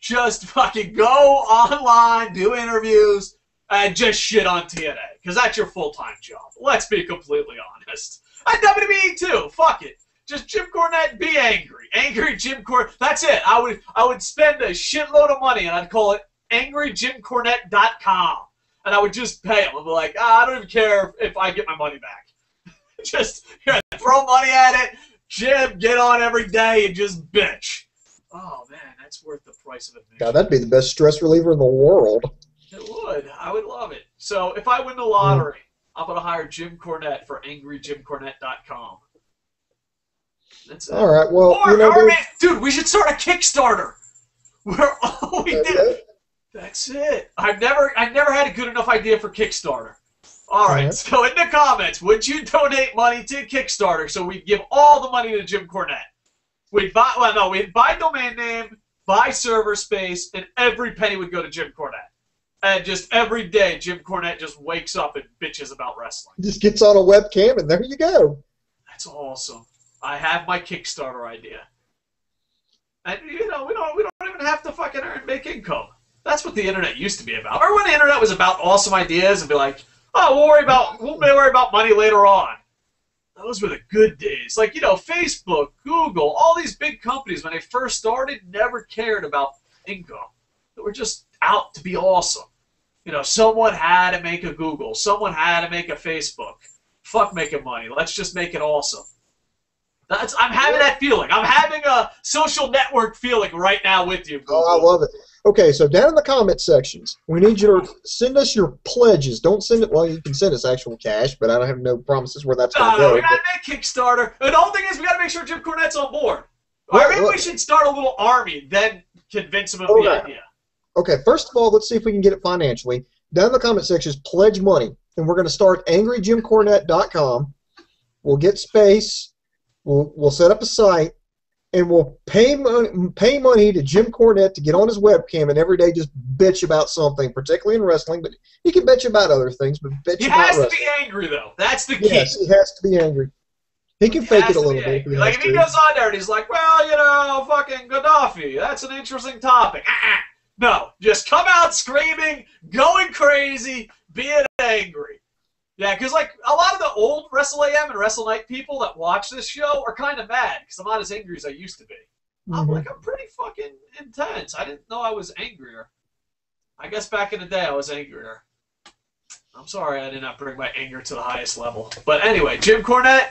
Just fucking go online, do interviews, and just shit on TNA, because that's your full-time job. Let's be completely honest. At WWE, too. Fuck it. Just Jim Cornette, be angry. Angry Jim Cornette. That's it. I would spend a shitload of money, and I'd call it angryjimcornette.com. And I would just pay him. I'd be like, I don't even care if I get my money back. Just throw money at it. Jim, get on every day and just bitch. Oh, man, that's worth the price of admission. God, that'd be the best stress reliever in the world. It would. I would love it. So if I win the lottery, I'm going to hire Jim Cornette for angryjimcornette.com. That's it. All right. Well, or, you know, dude, we should start a Kickstarter. Where all we did. That's it. I've never had a good enough idea for Kickstarter. All right. So in the comments, would you donate money to Kickstarter so we'd give all the money to Jim Cornette? We'd buy. Well, no, we'd buy domain name, buy server space, and every penny would go to Jim Cornette. And just every day, Jim Cornette just wakes up and bitches about wrestling. Just gets on a webcam, and there you go. That's awesome. I have my Kickstarter idea. And, you know, we don't even have to fucking make income. That's what the internet used to be about. Remember when the internet was about awesome ideas and be like, oh, we'll worry about money later on. Those were the good days. Like, you know, Facebook, Google, all these big companies, when they first started, never cared about income. They were just out to be awesome. You know, someone had to make a Google. Someone had to make a Facebook. Fuck making money. Let's just make it awesome. I'm having that feeling. I'm having a social network feeling right now with you, Google. Oh, I love it. Okay, so down in the comment sections, we need you to send us your pledges. Don't send it. Well, you can send us actual cash, but I don't have no promises where that's going to go. No, we got to make Kickstarter. The whole thing is we got to make sure Jim Cornette's on board. Well, maybe we should start a little army, then convince him of the idea. Okay, first of all, let's see if we can get it financially. Down in the comment section is pledge money, and we're going to start angryjimcornette.com. We'll get space. We'll set up a site, and we'll pay money to Jim Cornette to get on his webcam and every day just bitch about something, particularly in wrestling. But he can bitch about other things, but bitch about wrestling. He has to be angry, though. That's the key. Yes, he has to be angry. He can fake it a little bit. Like if he goes on there and he's like, well, you know, fucking Gaddafi, that's an interesting topic. No, just come out screaming, going crazy, being angry. Yeah, because like a lot of the old Wrestle AM and Wrestle Night people that watch this show are kind of mad because I'm not as angry as I used to be. Mm-hmm. I'm like, I'm pretty fucking intense. I didn't know I was angrier. I guess back in the day I was angrier. I'm sorry I did not bring my anger to the highest level. But anyway, Jim Cornette,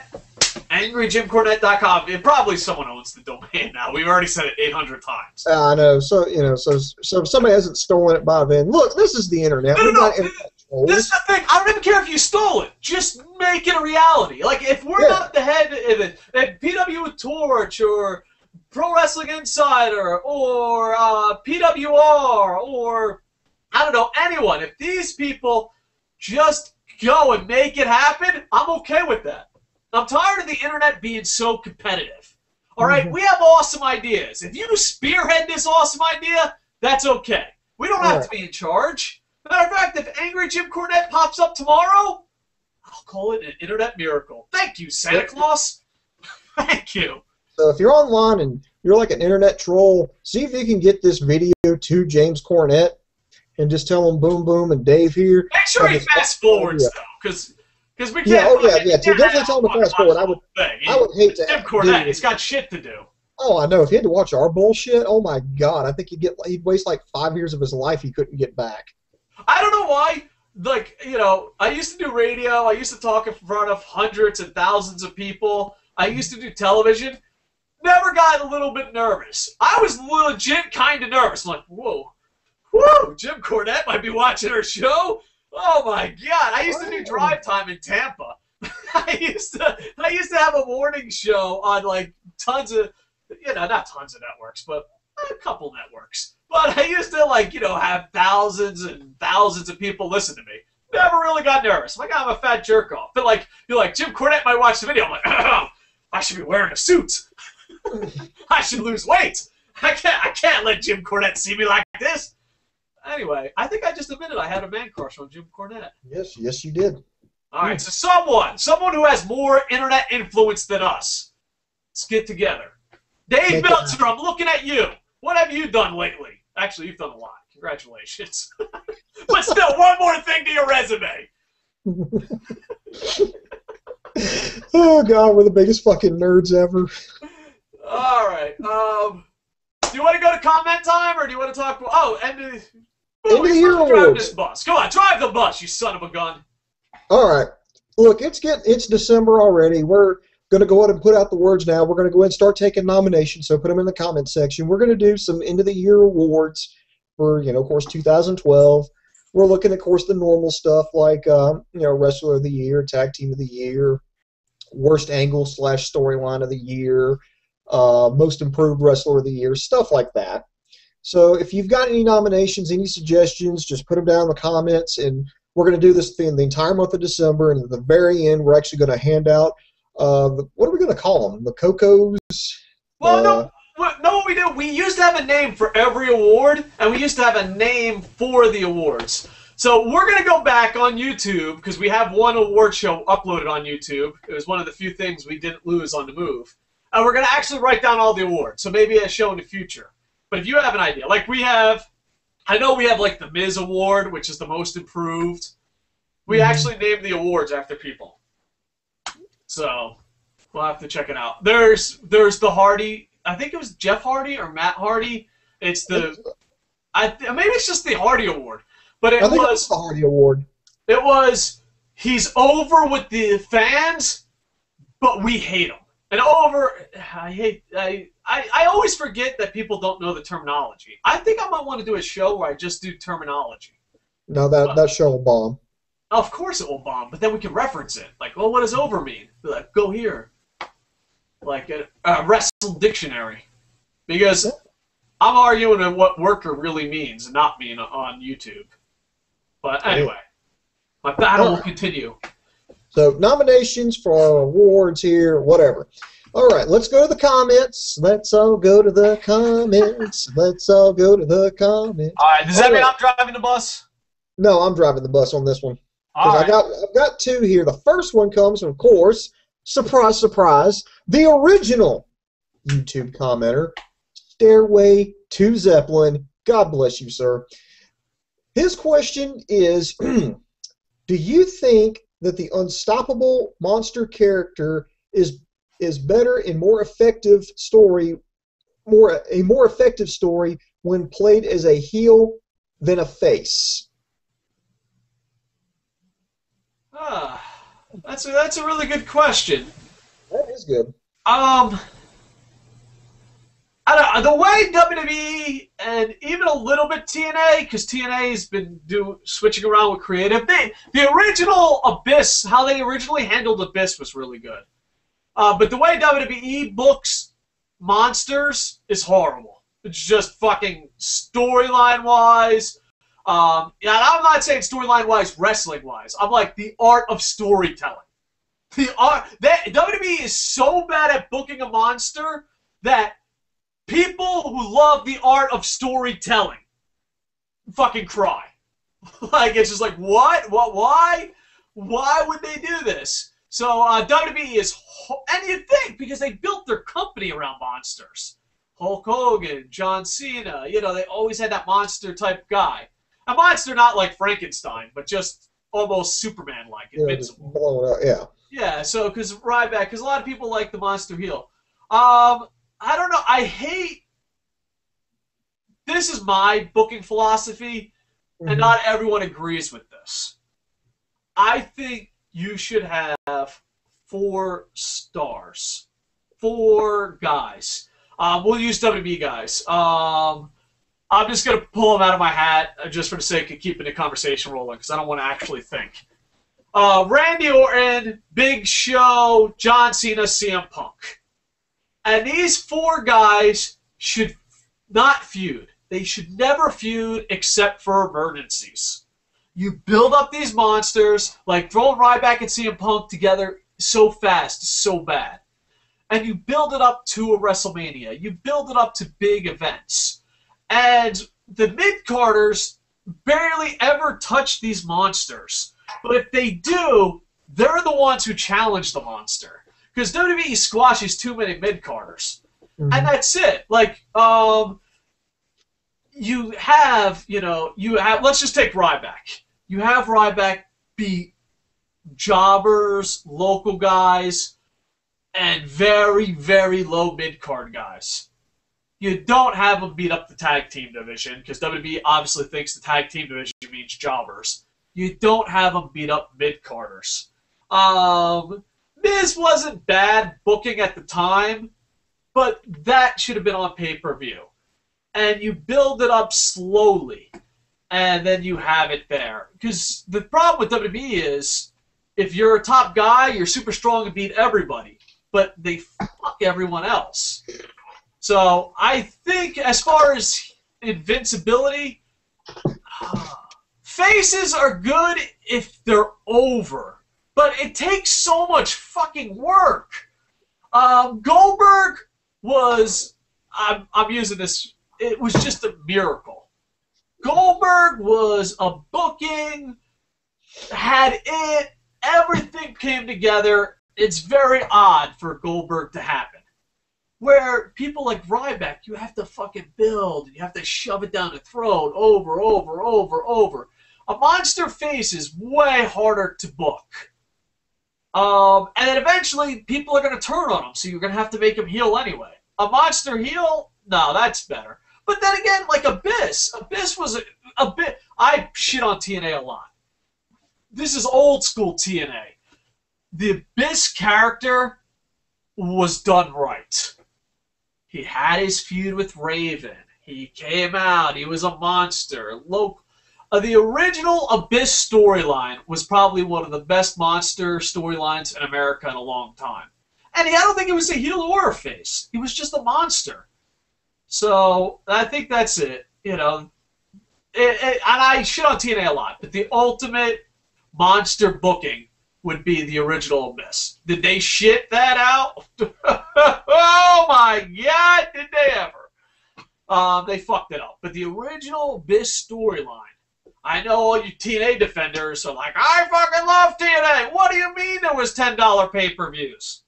angryjimcornette.com. And probably someone owns the domain now. We've already said it 800 times. I know. So, you know, so if somebody hasn't stolen it by then, look, this is the internet. No. This is the thing. I don't even care if you stole it. Just make it a reality. Like, if we're not the head of it, at PW with Torch or Pro Wrestling Insider or PWR or, I don't know, anyone, if these people just go and make it happen, I'm okay with that. I'm tired of the internet being so competitive. All right, we have awesome ideas. If you spearhead this awesome idea, that's okay. We don't have to be in charge. Matter of fact, if Angry Jim Cornette pops up tomorrow, I'll call it an internet miracle. Thank you, Santa Claus. Thank you. So if you're online and you're like an internet troll, see if you can get this video to James Cornette. And just tell them, boom, boom, and Dave here. Make sure he fast forwards though, because we can't. So definitely tell him to fast forward. I would hate to. Jim Cornette, he's got shit to do. Oh, I know. If he had to watch our bullshit, oh my God, I think he'd waste like 5 years of his life he couldn't get back. I don't know why. Like, you know, I used to do radio. I used to talk in front of hundreds and thousands of people. I used to do television. Never got a little bit nervous. I was legit kind of nervous. I'm like, whoa. Woo! Jim Cornette might be watching her show. Oh my God! I used to do drive time in Tampa. I used to have a morning show on like tons of, you know, not tons of networks, but a couple networks. But I used to, like, you know, have thousands and thousands of people listen to me. Never really got nervous. I'm like, I'm a fat jerk off. But like, you're like, Jim Cornette might watch the video. I'm like, oh, I should be wearing a suit. I should lose weight. I can't let Jim Cornette see me like this. Anyway, I think I just admitted I had a man crush on Jim Cornette. Yes, yes, you did. All right, so someone who has more internet influence than us, let's get together. Dave Meltzer, I'm looking at you. What have you done lately? Actually, you've done a lot. Congratulations. But still, one more thing to your resume. Oh, God, we're the biggest fucking nerds ever. All right, do you want to go to comment time, or do you want to talk? Oh, and... drive this bus. Come on, drive the bus, you son of a gun. All right. Look, it's December already. We're going to go ahead and put out the words now. We're going to go ahead and start taking nominations, so put them in the comment section. We're going to do some end-of-the-year awards for, you know, of course, 2012. We're looking, of course, the normal stuff like, you know, Wrestler of the Year, Tag Team of the Year, Worst Angle / Storyline of the Year, Most Improved Wrestler of the Year, stuff like that. So if you've got any nominations, any suggestions, just put them down in the comments, and we're going to do this thing the entire month of December, and at the very end, we're actually going to hand out, what are we going to call them, the Cocos? Well, no, what we do, we used to have a name for every award, and we used to have a name for the awards. So we're going to go back on YouTube, because we have one award show uploaded on YouTube. It was one of the few things we didn't lose on the move. And we're going to actually write down all the awards, so maybe a show in the future. But if you have an idea, like we have, I know we have like the Miz Award, which is the most improved. We actually named the awards after people. So we'll have to check it out. There's the Hardy, I think it was Jeff Hardy or Matt Hardy. It's the, maybe it's just the Hardy Award. But it was the Hardy Award. It was, he's over with the fans, but we hate him. And over, I always forget that people don't know the terminology. I think I might want to do a show where I just do terminology. No, that show will bomb. Of course it will bomb, but then we can reference it. Like, well, what does over mean? Like, go here. Like a wrestle dictionary. Because I'm arguing on what worker really means, and not mean on YouTube. But anyway, my battle will continue. So nominations for awards here, whatever. All right, let's go to the comments. Let's all go to the comments. Let's all go to the comments. All right, does that mean I'm driving the bus? No, I'm driving the bus on this one. All right. I've got two here. The first one comes, of course, surprise, surprise, the original YouTube commenter, Stairway to Zeppelin. God bless you, sir. His question is, do you think that the unstoppable monster character is better and more effective story when played as a heel than a face. Ah, that's a really good question. That is good. The way WWE and even a little bit TNA, because TNA's been switching around with creative. The original Abyss, how they originally handled Abyss was really good. But the way WWE books monsters is horrible. It's just fucking storyline-wise. And I'm not saying storyline-wise, wrestling-wise. I'm like the art of storytelling. WWE is so bad at booking a monster that people who love the art of storytelling fucking cry. Like, it's just like, what? What? Why? Why would they do this? So WWE is, and you'd think, because they built their company around monsters. Hulk Hogan, John Cena, you know, they always had that monster-type guy. A monster not like Frankenstein, but just almost Superman-like, invincible. Yeah. Yeah, so, because Ryback, because a lot of people like the monster heel. I don't know. I hate. This is my booking philosophy, and not everyone agrees with this. I think you should have 4 stars, 4 guys. We'll use WWE guys. I'm just gonna pull them out of my hat just for the sake of keeping the conversation rolling because I don't want to actually think. Randy Orton, Big Show, John Cena, CM Punk. And these 4 guys should not feud. They should never feud except for emergencies. You build up these monsters, like throwing Ryback and CM Punk together so fast, so bad. And you build it up to a WrestleMania. You build it up to big events. And the mid-carders barely ever touch these monsters. But if they do, they're the ones who challenge the monster. Because WWE squashes too many mid-carders. And that's it. Like, let's just take Ryback. You have Ryback beat jobbers, local guys, and very, very low mid-card guys. You don't have them beat up the tag team division, because WWE obviously thinks the tag team division means jobbers. You don't have them beat up mid-carders. Miz wasn't bad booking at the time, but that should have been on pay-per-view. And you build it up slowly, and then you have it there. Because the problem with WWE is, if you're a top guy, you're super strong and beat everybody, but they fuck everyone else. So I think as far as invincibility, faces are good if they're over. But it takes so much fucking work. Goldberg was, I'm using this, it was just a miracle. Goldberg was a booking, had it, everything came together. It's very odd for Goldberg to happen. Where people like Ryback, you have to fucking build, you have to shove it down the throat over. A monster face is way harder to book. And then eventually, people are going to turn on him, so you're going to have to make him heel anyway. A monster heel? No, that's better. But then again, like Abyss. Abyss was a bit... I shit on TNA a lot. This is old school TNA. The Abyss character was done right. He had his feud with Raven. He came out. He was a monster. Local. The original Abyss storyline was probably one of the best monster storylines in America in a long time. And I don't think it was a heel or a face. He was just a monster. So I think that's it. You know, and I shit on TNA a lot, but the ultimate monster booking would be the original Abyss. Did they shit that out? Oh my God, did they ever? They fucked it up. But the original Abyss storyline, I know all you TNA defenders are like, I fucking love TNA. What do you mean there was $10 pay-per-views?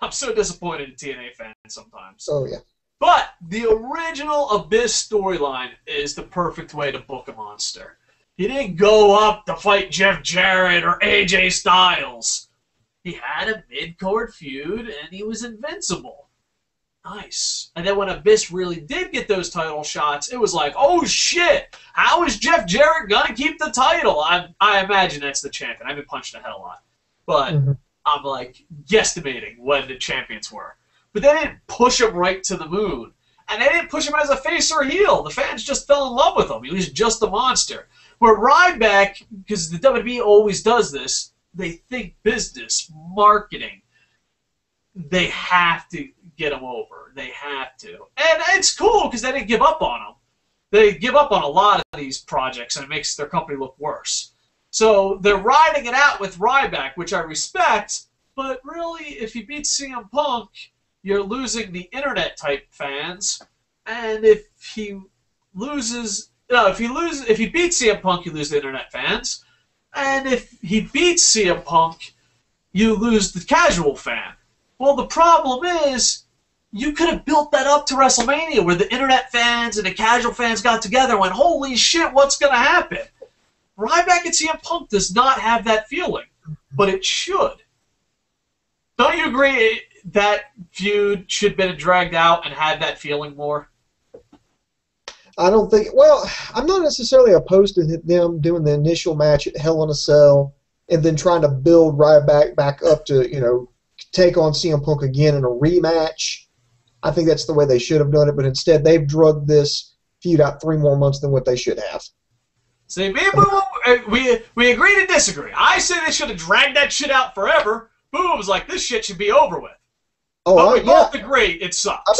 I'm so disappointed in TNA fans sometimes. Oh, yeah. But the original Abyss storyline is the perfect way to book a monster. He didn't go up to fight Jeff Jarrett or AJ Styles. He had a mid-card feud, and he was invincible. Nice. And then when Abyss really did get those title shots, it was like, oh shit, how is Jeff Jarrett going to keep the title? I imagine that's the champion. I've been punched a hell of a lot. But I'm like guesstimating when the champions were. But they didn't push him right to the moon. And they didn't push him as a face or a heel. The fans just fell in love with him. He was just a monster. Where Ryback, because the WWE always does this, they think business, marketing. They have to get him over. They have to. And it's cool because they didn't give up on him. They give up on a lot of these projects and it makes their company look worse. So they're riding it out with Ryback, which I respect, but really, if you beat CM Punk, you're losing the internet-type fans, and if he loses... No, if he beats CM Punk, you lose the internet fans, and if he beats CM Punk, you lose the casual fan. Well, the problem is, you could have built that up to WrestleMania, where the internet fans and the casual fans got together and went, holy shit, what's going to happen? Ryback and CM Punk does not have that feeling, but it should. Don't you agree that feud should have been dragged out and had that feeling more? I don't think... Well, I'm not necessarily opposed to them doing the initial match at Hell in a Cell and then trying to build Ryback back up to, you know, take on CM Punk again in a rematch. I think that's the way they should have done it, but instead they've drugged this feud out 3 more months than what they should have. See, me and Boom, we agree to disagree. I say they should have dragged that shit out forever. Boom was like, this shit should be over with. Oh, but we both agree it sucks.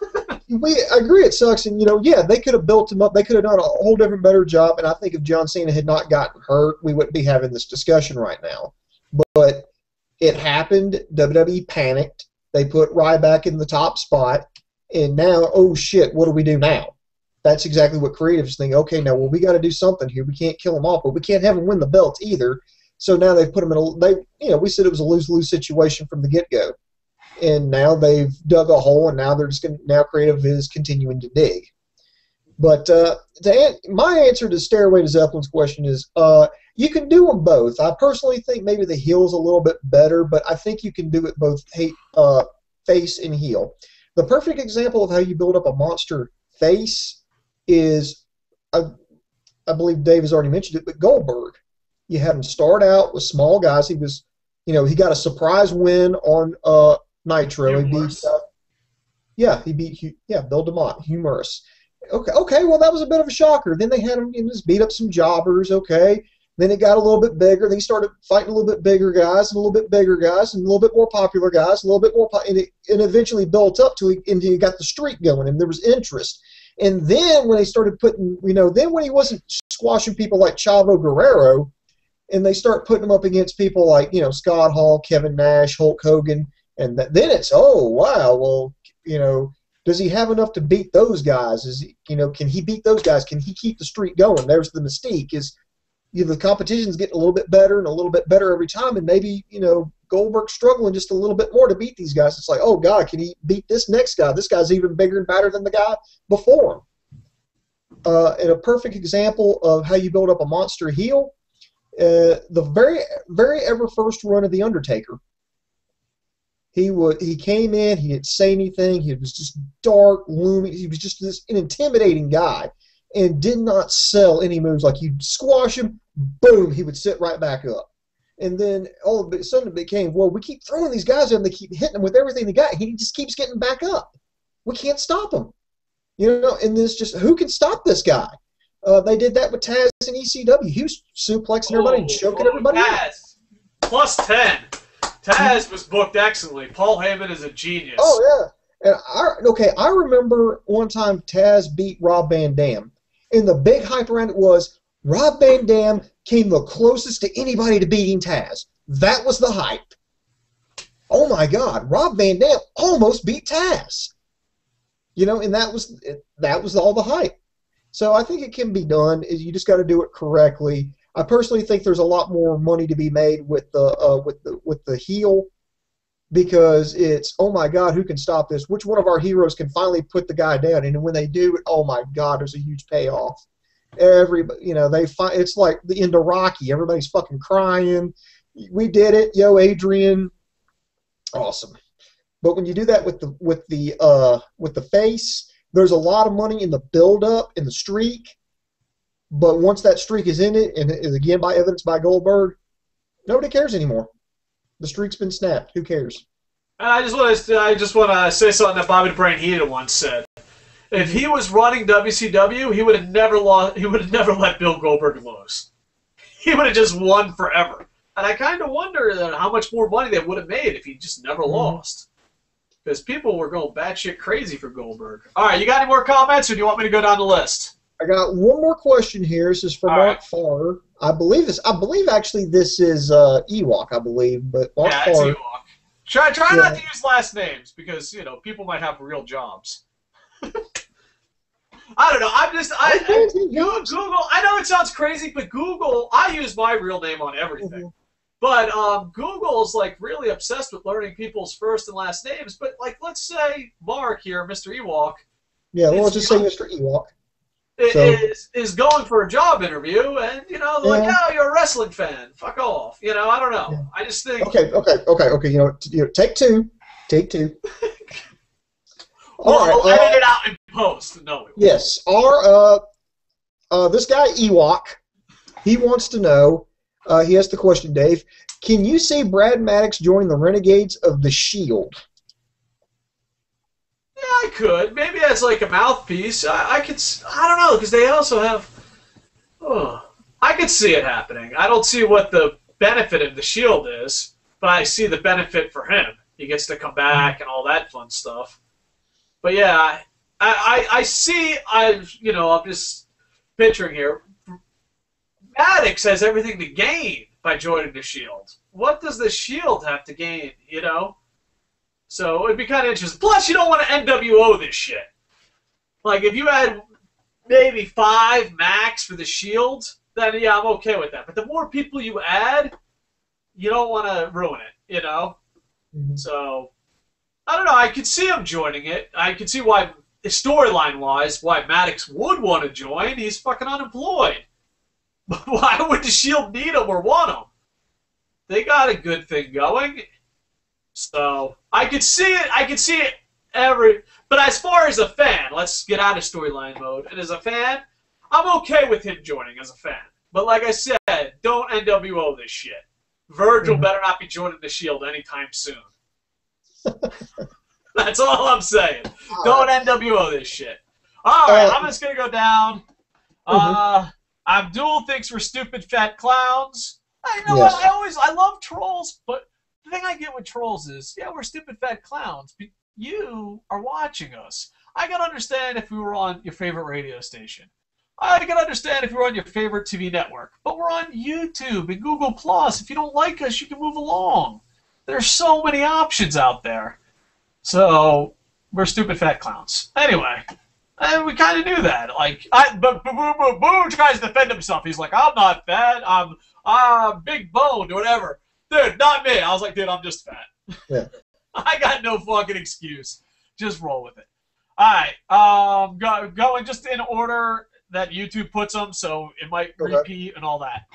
I mean, we agree it sucks, and, you know, yeah, they could have built him up. They could have done a whole different, better job, and I think if John Cena had not gotten hurt, we wouldn't be having this discussion right now. But it happened. WWE panicked. They put Ryback in the top spot, and now, oh, shit, what do we do now? That's exactly what creatives think. Okay, now, well, we got to do something here. We can't kill him off, but we can't have him win the belt either. So now they've put him in a... you know, we said it was a lose-lose situation from the get-go, and now they've dug a hole, and now they're just going. Now creative is continuing to dig. But my answer to Stairway to Zeppelin's question is you can do them both. I personally think maybe the heel's a little bit better, but I think you can do it both face and heel. The perfect example of how you build up a monster face is, I believe Dave has already mentioned it, but Goldberg. You had him start out with small guys. He was, you know, he got a surprise win on Nitro. He beat, Bill DeMott, Humorous. Okay, well, that was a bit of a shocker. Then they had him just beat up some jobbers, okay. Then it got a little bit bigger. Then he started fighting a little bit bigger guys, and a little bit bigger guys, and a little bit more popular guys, a little bit more, and eventually built up to, and he got the streak going, and there was interest. And then when they started putting, you know, then when he wasn't squashing people like Chavo Guerrero, and they start putting him up against people like, you know, Scott Hall, Kevin Nash, Hulk Hogan, and then it's, oh, wow, well, you know, does he have enough to beat those guys? Is he, you know, can he beat those guys? Can he keep the streak going? There's the mystique is, you know, the competition's getting a little bit better and a little bit better every time, and maybe, you know, Goldberg's struggling just a little bit more to beat these guys. It's like, oh, God, can he beat this next guy? This guy's even bigger and badder than the guy before him. And a perfect example of how you build up a monster heel, the very ever first run of The Undertaker. He came in, he didn't say anything, he was just dark, looming, he was just this intimidating guy and did not sell any moves. Like, you'd squash him, boom, he would sit right back up. And then all of a sudden it became, well, we keep throwing these guys at him. They keep hitting him with everything they got. He just keeps getting back up. We can't stop him. You know, and this just, who can stop this guy? They did that with Taz and ECW. He was suplexing everybody and choking everybody out. +10. Taz was booked excellently. Paul Heyman is a genius. Oh, yeah. And I remember one time Taz beat Rob Van Dam. And the big hype around it was, Rob Van Dam came the closest to anybody to beating Taz. That was the hype. Oh, my God. Rob Van Dam almost beat Taz. You know, and that was all the hype. So I think it can be done. You just got to do it correctly. I personally think there's a lot more money to be made with the heel, because it's, oh, my God, who can stop this? Which one of our heroes can finally put the guy down? And when they do, oh, my God, there's a huge payoff. Everybody, you know, they fight. It's like the end of Rocky. Everybody's fucking crying. We did it, yo, Adrian. Awesome. But when you do that with the face, there's a lot of money in the build-up, in the streak. But once that streak is in it, and again by evidence by Goldberg, nobody cares anymore. The streak's been snapped. Who cares? I just want to say something that Bobby Brain once said. If he was running WCW, he would have never lost. He would have never let Bill Goldberg lose. He would have just won forever. And I kind of wonder how much more money they would have made if he just never lost. Because people were going batshit crazy for Goldberg. All right, you got any more comments, or do you want me to go down the list? I got one more question here. This is from Mark Farr. I believe actually this is Ewok. I believe, but Mark Farr. It's Ewok. Try not to use last names because you know people might have real jobs. I don't know. Google. I know it sounds crazy, but Google. I use my real name on everything. But Google's like really obsessed with learning people's first and last names. But like, let's say Mark here, Mr. Ewok. Yeah, we'll just say Mr. Ewok. Is going for a job interview, and you know, like, oh, you're a wrestling fan. Fuck off. You know, I don't know. Yeah. I just think. Okay. You know, take two. All right, edit it out in post. No. Yes. This guy Ewok, he wants to know. He asked the question, Dave. Can you see Brad Maddox join the Renegades of the Shield? Yeah, I could. Maybe as like a mouthpiece. I could. I don't know because they also have. Oh, I could see it happening. I don't see what the benefit of the Shield is, but I see the benefit for him. He gets to come back and all that fun stuff. But yeah, I'm just picturing here. Maddox has everything to gain by joining the Shield. What does the Shield have to gain? You know, so it'd be kind of interesting. Plus, you don't want to NWO this shit. Like if you had maybe 5 max for the Shield, then yeah, I'm okay with that. But the more people you add, you don't want to ruin it. You know, so. I don't know. I could see him joining it. I could see why, storyline-wise, why Maddox would want to join. He's fucking unemployed. But why would the Shield need him or want him? They got a good thing going. So I could see it. I could see it every. But as far as a fan, let's get out of storyline mode. And as a fan, I'm okay with him joining as a fan. But like I said, don't NWO this shit. Virgil better not be joining the Shield anytime soon. That's all I'm saying. Don't NWO this shit. All right, I'm just going to go down. Abdul thinks we're stupid fat clowns. You know what? I love trolls, but the thing I get with trolls is, yeah, we're stupid fat clowns, but you are watching us. I can understand if we were on your favorite radio station. I can understand if we were on your favorite TV network, but we're on YouTube and Google+. If you don't like us, you can move along. There's so many options out there. So, we're stupid fat clowns. Anyway, and we kind of knew that. Like, Boo tries to defend himself. He's like, I'm not fat. I'm big boned or whatever. Dude, not me. I was like, dude, I'm just fat. Yeah. I got no fucking excuse. Just roll with it. All right. Going just in order that YouTube puts them, so it might repeat and all that.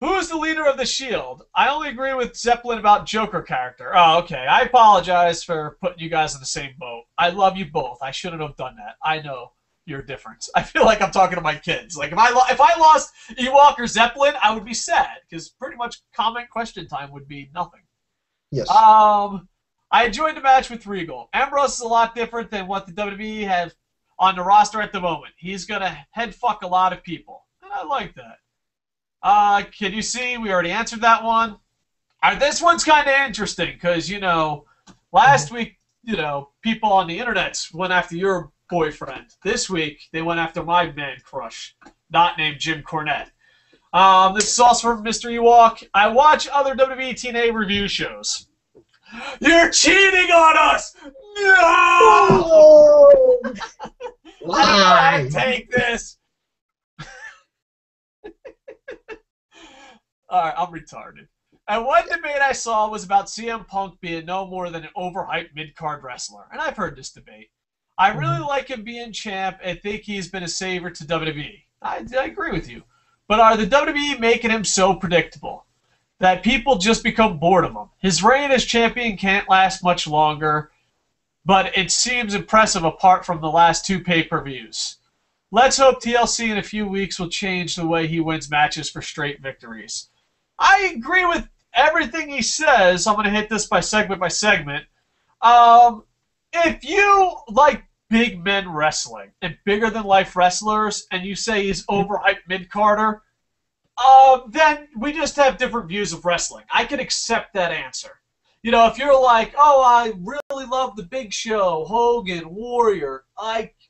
Who's the leader of the Shield? I only agree with Zeppelin about Joker character. Oh, okay. I apologize for putting you guys in the same boat. I love you both. I shouldn't have done that. I know your difference. I feel like I'm talking to my kids. Like if I lost Ewok or Zeppelin, I would be sad because pretty much comment question time would be nothing. Yes. I enjoyed the match with Regal. Ambrose is a lot different than what the WWE have on the roster at the moment. He's gonna head fuck a lot of people, and I like that. Can you see? We already answered that one. All right, this one's kind of interesting because, you know, last week, you know, people on the internet went after your boyfriend. This week, they went after my man crush, not named Jim Cornette. This is also from Mr. Ewok. I watch other WWE TNA review shows. You're cheating on us! No! Why? I take this. Alright, I'm retarded. And one debate I saw was about CM Punk being no more than an overhyped mid-card wrestler. And I've heard this debate. I really like him being champ and think he's been a savior to WWE. I agree with you. But are the WWE making him so predictable that people just become bored of him? His reign as champion can't last much longer, but it seems impressive apart from the last two pay-per-views. Let's hope TLC in a few weeks will change the way he wins matches for straight victories. I agree with everything he says. I'm going to hit this by segment. If you like big men wrestling and bigger-than-life wrestlers and you say he's overhyped mid-carder, then we just have different views of wrestling. I can accept that answer. You know, if you're like, oh, I really love the Big Show, Hogan, Warrior,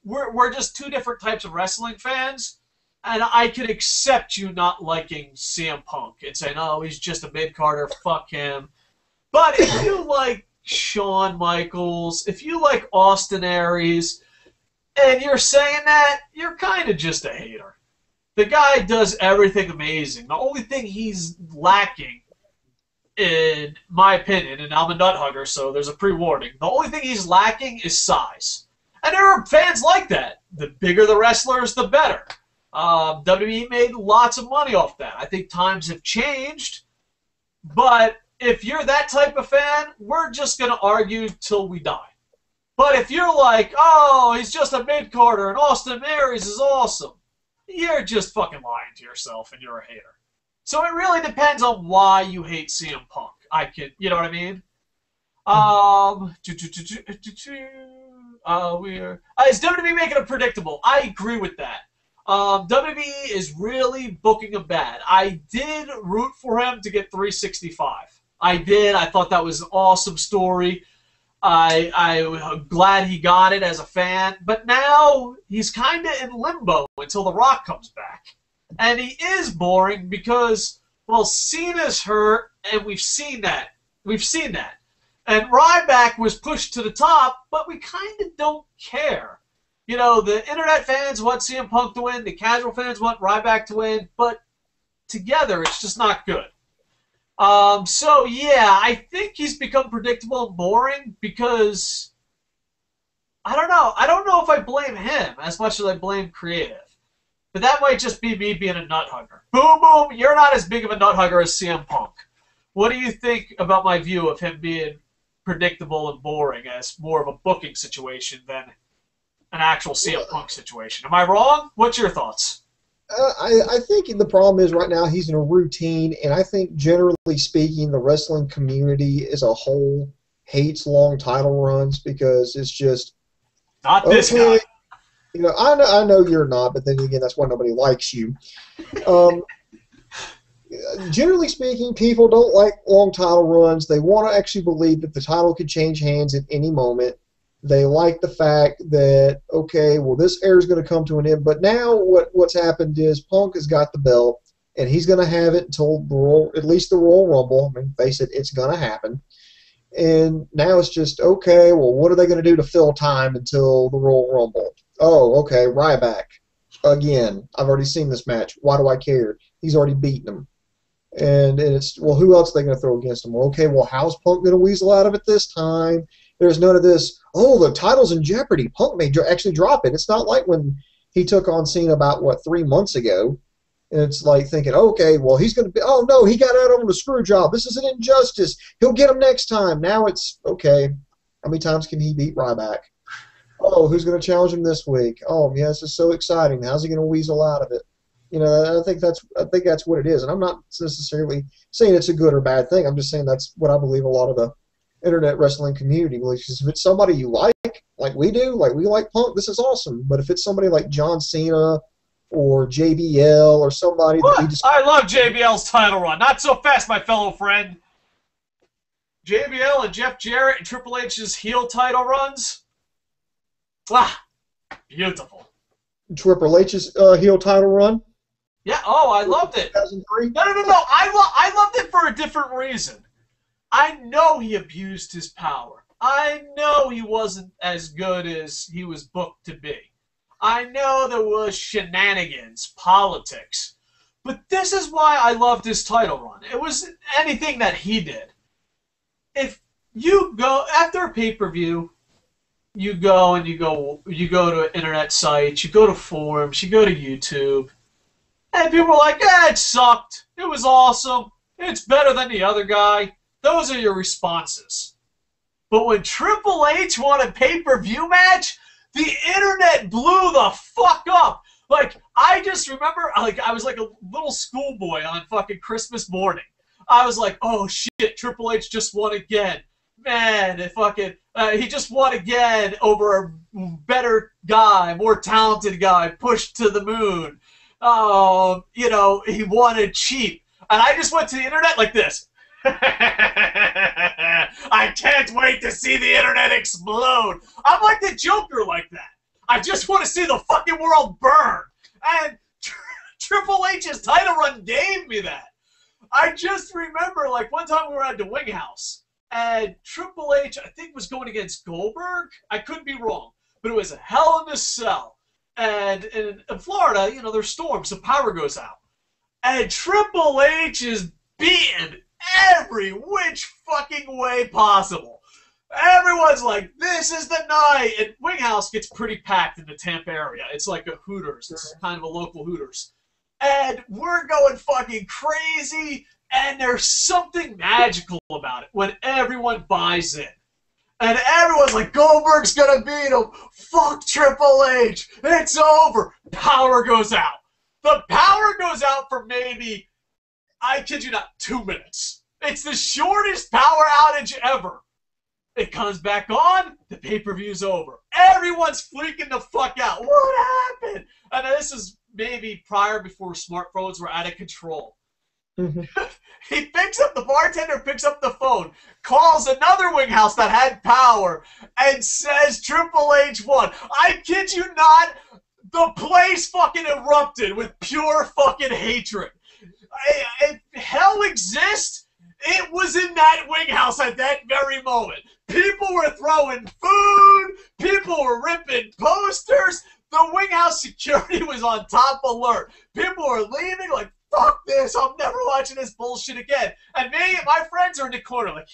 we're just two different types of wrestling fans, and I can accept you not liking CM Punk and saying, oh, he's just a mid-carder, fuck him. But if you like Shawn Michaels, if you like Austin Aries, and you're saying that, you're kind of just a hater. The guy does everything amazing. The only thing he's lacking, in my opinion, and I'm a nut hugger, so there's a pre-warning, the only thing he's lacking is size. And there are fans like that. The bigger the wrestlers, the better. WWE made lots of money off that. I think times have changed, but if you're that type of fan, we're just going to argue till we die. But if you're like, oh, he's just a mid-carder and Austin Aries is awesome, you're just fucking lying to yourself and you're a hater. So it really depends on why you hate CM Punk. You know what I mean? Is WWE making it predictable? I agree with that. WWE is really booking him bad. I did root for him to get 365. I did. I thought that was an awesome story. I'm glad he got it as a fan. But now he's kind of in limbo until The Rock comes back. And he is boring because, well, Cena's hurt, and we've seen that. We've seen that. And Ryback was pushed to the top, but we kind of don't care. You know, the internet fans want CM Punk to win, the casual fans want Ryback to win, but together it's just not good. So, yeah, I think he's become predictable and boring because, I don't know. I don't know if I blame him as much as I blame creative. But that might just be me being a nut hugger. Boom, boom, you're not as big of a nut hugger as CM Punk. What do you think about my view of him being predictable and boring as more of a booking situation than an actual CM Punk situation? Am I wrong? What's your thoughts? I think the problem is right now he's in a routine, and I think generally speaking the wrestling community as a whole hates long title runs because it's just... Not this guy. You know, I know you're not, but then again, that's why nobody likes you. Generally speaking, people don't like long title runs. They want to actually believe that the title could change hands at any moment. They like the fact that, okay, well, this era is going to come to an end. But now what's happened is Punk has got the belt, and he's going to have it until at least the Royal Rumble. I mean, face it, it's going to happen. And now it's just, okay, well, what are they going to do to fill time until the Royal Rumble? Oh, okay, Ryback. Again, I've already seen this match. Why do I care? He's already beaten him. And it's, well, who else are they going to throw against him? Okay, well, how's Punk going to weasel out of it this time? There's none of this, oh, the title's in jeopardy. Punk may actually drop it. It's not like when he took on Cena about, what, 3 months ago. And it's like thinking, okay, well, he's going to be, oh, no, he got out on a screw job. This is an injustice. He'll get him next time. Now it's, okay, how many times can he beat Ryback? Oh, who's going to challenge him this week? Oh, yeah, this is so exciting. How's he going to weasel out of it? You know, I think that's what it is. And I'm not necessarily saying it's a good or bad thing. I'm just saying that's what I believe a lot of the internet wrestling community believes. If it's somebody you like we do, like we like Punk, this is awesome. But if it's somebody like John Cena or JBL or somebody... That we just... I love JBL's title run. Not so fast, my fellow friend. JBL and Jeff Jarrett and Triple H's heel title runs... Ah, beautiful. Triple H's heel title run? Yeah, oh, I loved it. 2003? No. I loved it for a different reason. I know he abused his power. I know he wasn't as good as he was booked to be. I know there was shenanigans, politics. But this is why I loved his title run. It wasn't anything that he did. If you go after a pay-per-view... You go to internet sites, you go to forums, you go to YouTube, And people were like, yeah, it sucked. It was awesome. It's better than the other guy. Those are your responses. But when Triple H won a pay-per-view match, the internet blew the fuck up. Like, I just remember, like, I was like a little schoolboy on fucking Christmas morning. I was like, oh shit, Triple H just won again. Man, it fucking, he just won again over a better guy, more talented guy, pushed to the moon. You know, he won it cheap. And I just went to the internet like this. I can't wait to see the internet explode. I'm like the Joker like that. I just want to see the fucking world burn. And Triple H's title run gave me that. I just remember, like, one time we were at the Wing House, and Triple H, I think, was going against Goldberg. I could be wrong, but it was a hell in a cell. And in Florida, you know, there's storms, so power goes out. And Triple H is beaten every which fucking way possible. Everyone's like, this is the night. And Wing House gets pretty packed in the Tampa area. It's like a Hooters. It's kind of a local Hooters. And we're going fucking crazy. And there's something magical about it when everyone buys in. And everyone's like, Goldberg's going to beat him. Fuck Triple H. It's over. Power goes out. The power goes out for maybe, I kid you not, 2 minutes. It's the shortest power outage ever. It comes back on. The pay-per-view's over. Everyone's freaking the fuck out. What happened? And this is maybe prior, before smartphones were out of control. Mm-hmm. He picks up, the bartender picks up the phone, calls another Wing House that had power, and says Triple H won. I kid you not, the place fucking erupted with pure fucking hatred. If hell exists, it was in that Wing House at that very moment. People were throwing food, people were ripping posters, the Wing House security was on top alert. People were leaving like, fuck this, I'm never watching this bullshit again. And me and my friends are in the corner like,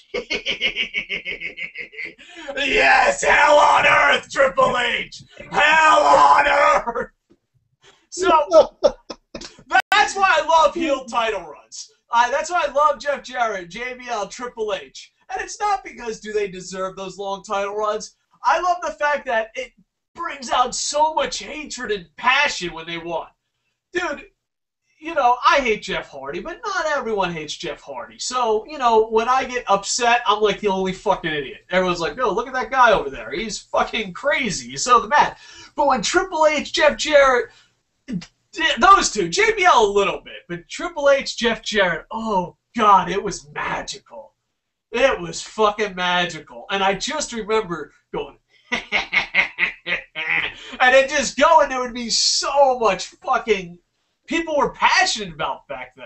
yes, hell on earth, Triple H. Hell on earth. So that's why I love heel title runs. That's why I love Jeff Jarrett, JBL, Triple H. And it's not because do they deserve those long title runs. I love the fact that it brings out so much hatred and passion when they won. Dude, you know, I hate Jeff Hardy, but not everyone hates Jeff Hardy. So, you know, when I get upset, I'm like the only fucking idiot. Everyone's like, no, look at that guy over there. He's fucking crazy. He's so mad. But when Triple H, Jeff Jarrett, those two, JBL a little bit, but Triple H, Jeff Jarrett, oh, God, it was magical. It was fucking magical. And I just remember going, and it just going, there would be so much fucking... People were passionate about back then.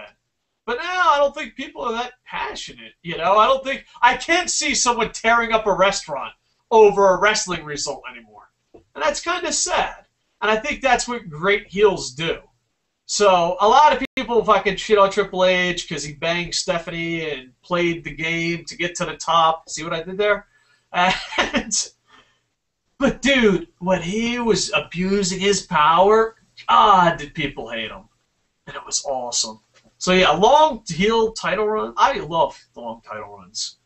But now I don't think people are that passionate, you know? I don't think... I can't see someone tearing up a restaurant over a wrestling result anymore. And that's kind of sad. And I think that's what great heels do. So a lot of people fucking shit on Triple H because he banged Stephanie and played the game to get to the top. See what I did there? And, but, dude, when he was abusing his power... God, did people hate him. And it was awesome. So, yeah, long heel title run. I love long title runs.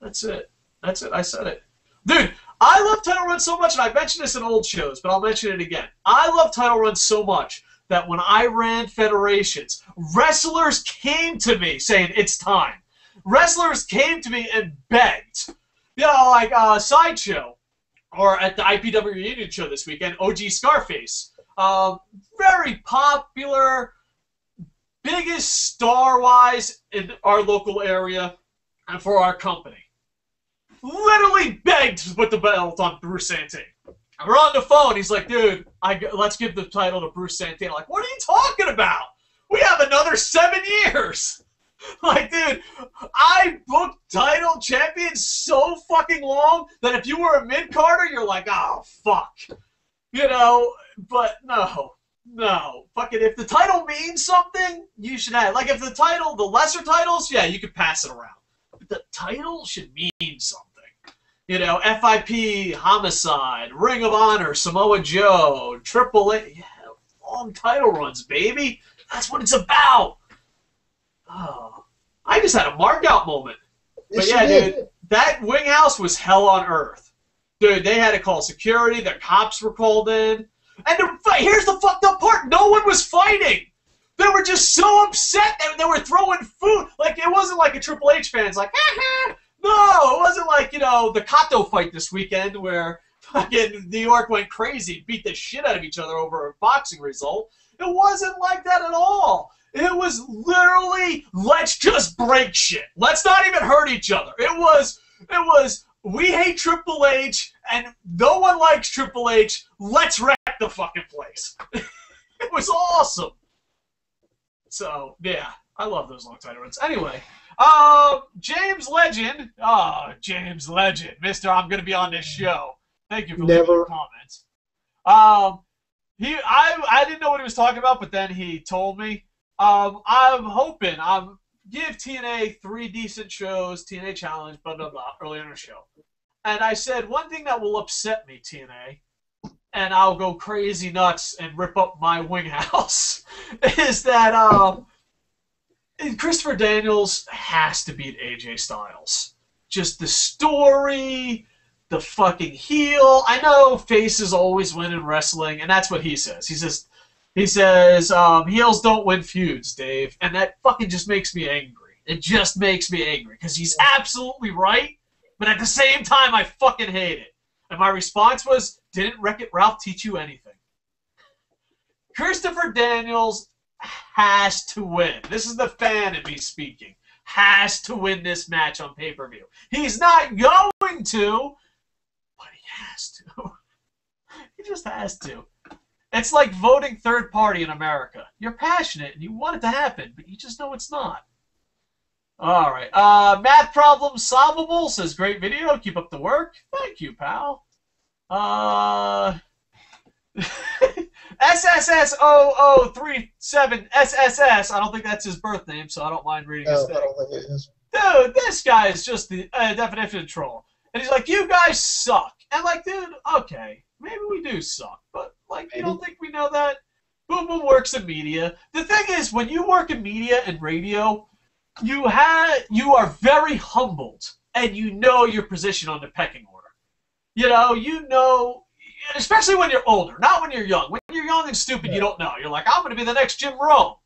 That's it. That's it. I said it. Dude, I love title runs so much, and I mentioned this in old shows, but I'll mention it again. I love title runs so much that when I ran federations, wrestlers came to me saying, it's time. Wrestlers came to me and begged. You know, like Sideshow, or at the IPW Union show this weekend, OG Scarface. Very popular, biggest star-wise in our local area and for our company. Literally begged to put the belt on Bruce Santee. And we're on the phone. He's like, dude, let's give the title to Bruce Santee. I'm like, what are you talking about? We have another 7 years. Like, dude, I booked title champions so fucking long that if you were a mid-carder, you're like, oh, fuck. You know, but no. Fucking if the title means something, you should have it. Like if the title, the lesser titles, yeah, you could pass it around. But the title should mean something. You know, FIP, Homicide, Ring of Honor, Samoa Joe, Triple H, yeah, long title runs, baby. That's what it's about. Oh, I just had a marked out moment. But yeah, dude, that wing house was hell on earth. Dude, they had to call security. The cops were called in. And here's the fucked up part. No one was fighting. They were just so upset that they were throwing food. Like, it wasn't like a Triple H fan. It's like, ha-ha. No, it wasn't like, you know, the Cotto fight this weekend where fucking New York went crazy and beat the shit out of each other over a boxing result. It wasn't like that at all. It was literally, let's just break shit. Let's not even hurt each other. It was, we hate Triple H and no one likes Triple H. Let's wreck the fucking place. It was awesome. So, yeah, I love those long title runs. Anyway, James Legend. Oh, James Legend. Mister, I'm going to be on this show. Thank you for leaving your comments. I didn't know what he was talking about, but then he told me. I'm hoping I'll give TNA 3 decent shows, TNA Challenge, blah, blah, blah, earlier in the show. And I said, one thing that will upset me, TNA, and I'll go crazy nuts and rip up my wing house, is that Christopher Daniels has to beat AJ Styles. Just the story, the fucking heel. I know faces always win in wrestling, and that's what he says. He says, heels don't win feuds, Dave. And that fucking just makes me angry. It just makes me angry. Because he's absolutely right, but at the same time, I fucking hate it. And my response was, didn't Wreck-It Ralph teach you anything? Christopher Daniels has to win. This is the fan of me speaking. Has to win this match on pay-per-view. He's not going to, but he has to. He just has to. It's like voting third party in America. You're passionate and you want it to happen, but you just know it's not. All right. Math problem solvable says, great video. Keep up the work. Thank you, pal. SSS0037 SSS. I don't think that's his birth name, so I don't mind reading his thing. I don't think it is. Dude, this guy is just the definition of troll. And he's like, you guys suck. And like, dude, okay, maybe we do suck, but like, you don't think we know that? Boom Boom works in media. The thing is, when you work in media and radio, you are very humbled, and you know your position on the pecking order. You know, especially when you're older, not when you're young. When you're young and stupid, you don't know. You're like, I'm going to be the next Jim Rome.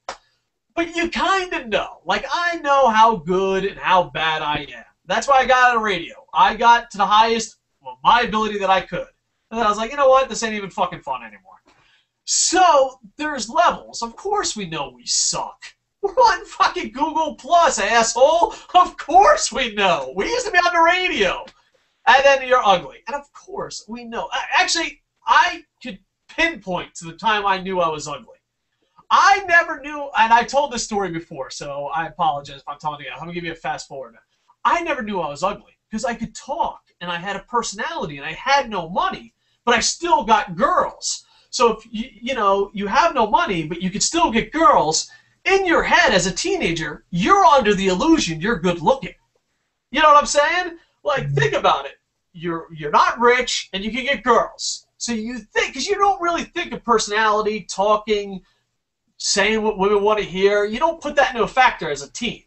But you kind of know. Like, I know how good and how bad I am. That's why I got out of radio. I got to the highest of my ability that I could. And then I was like, you know what? This ain't even fucking fun anymore. So there's levels. Of course we know we suck. We're on fucking Google Plus, asshole. Of course we know. We used to be on the radio. And then you're ugly. And of course we know. Actually, I could pinpoint to the time I knew I was ugly. I never knew, and I told this story before, so I apologize if I'm telling you. I'm going to give you a fast forward now. I never knew I was ugly because I could talk, and I had a personality, and I had no money. But I still got girls. So if you know you have no money, but you can still get girls. In your head as a teenager, you're under the illusion you're good looking. You know what I'm saying? Like, think about it. You're not rich, and you can get girls. So you think, because you don't really think of personality, talking, saying what women want to hear. You don't put that into a factor as a teen.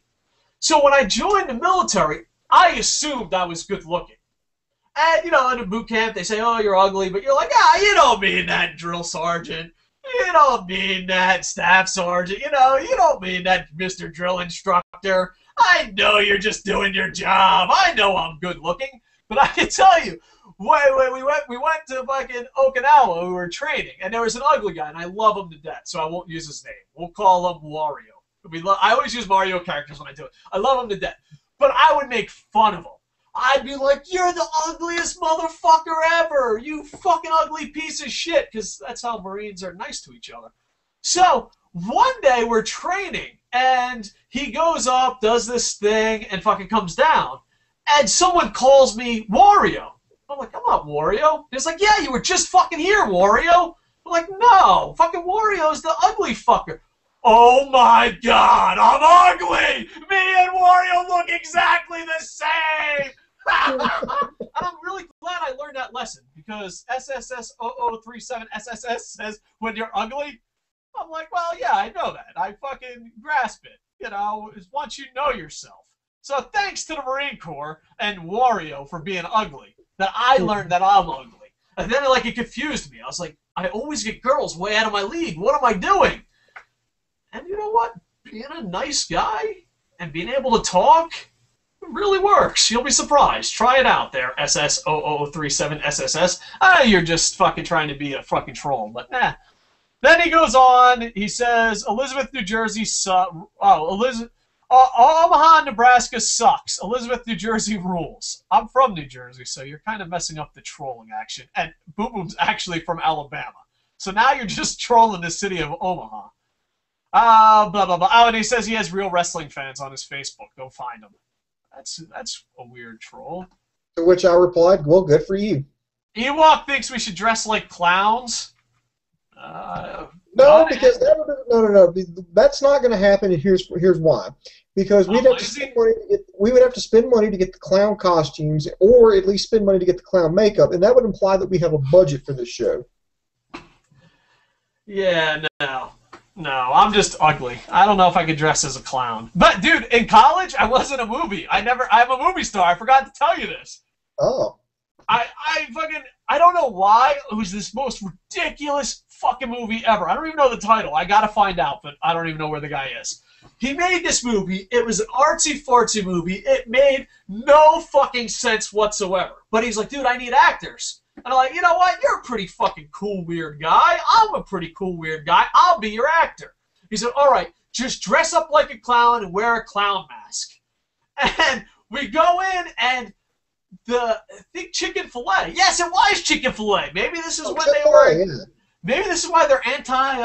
So when I joined the military, I assumed I was good looking. And, you know, in a boot camp, they say, oh, you're ugly. But you're like, ah, you don't mean that, drill sergeant. You don't mean that, staff sergeant. You know, you don't mean that, Mr. Drill instructor. I know you're just doing your job. I know I'm good looking. But I can tell you, we went to fucking Okinawa. We were training. And there was an ugly guy, and I love him to death, so I won't use his name. We'll call him Wario. I always use Mario characters when I do it. I love him to death. But I would make fun of him. I'd be like, you're the ugliest motherfucker ever. You fucking ugly piece of shit. Because that's how Marines are nice to each other. So one day we're training, and he goes up, does this thing, and fucking comes down. And someone calls me Wario. I'm like, I'm not Wario. He's like, yeah, you were just fucking here, Wario. I'm like, no, fucking Wario is the ugly fucker. Oh my God, I'm ugly! Me and Wario look exactly the same! And I'm really glad I learned that lesson, because SSS0037SSS says, when you're ugly, I'm like, well, yeah, I know that. I fucking grasp it. You know, once you know yourself. So thanks to the Marine Corps and Wario for being ugly, that I learned that I'm ugly. And then, like, it confused me. I was like, I always get girls way out of my league. What am I doing? And you know what? Being a nice guy and being able to talk really works. You'll be surprised. Try it out there, SS0037SSS. Ah, you're just fucking trying to be a fucking troll, but nah. Then he goes on. He says, Elizabeth, New Jersey sucks. Oh, Elizabeth. Omaha, Nebraska sucks. Elizabeth, New Jersey rules. I'm from New Jersey, so you're kind of messing up the trolling action. And Boom Boom's actually from Alabama. So now you're just trolling the city of Omaha. Blah, blah, blah. Oh, and he says he has real wrestling fans on his Facebook. Go find them. That's a weird troll. To which I replied, well, good for you. Ewok thinks we should dress like clowns. No, because that would, no, that's not going to happen, and here's why. Because we'd have to spend money to get, we would have to spend money to get the clown costumes, or at least spend money to get the clown makeup, and that would imply that we have a budget for this show. Yeah, no. No, I'm just ugly. I don't know if I could dress as a clown. But, dude, in college, I wasn't a movie. I'm a movie star. I forgot to tell you this. Oh. I don't know why it was this most ridiculous fucking movie ever. I don't even know the title. I gotta find out, but I don't even know where the guy is. He made this movie. It was an artsy-fartsy movie. It made no fucking sense whatsoever. But he's like, dude, I need actors. And I'm like, you know what? You're a pretty fucking cool, weird guy. I'm a pretty cool, weird guy. I'll be your actor. He said, all right, just dress up like a clown and wear a clown mask. And we go in and I think chicken fillet. Yes, it was chicken fillet. Maybe this is when they were. Maybe this is why they're anti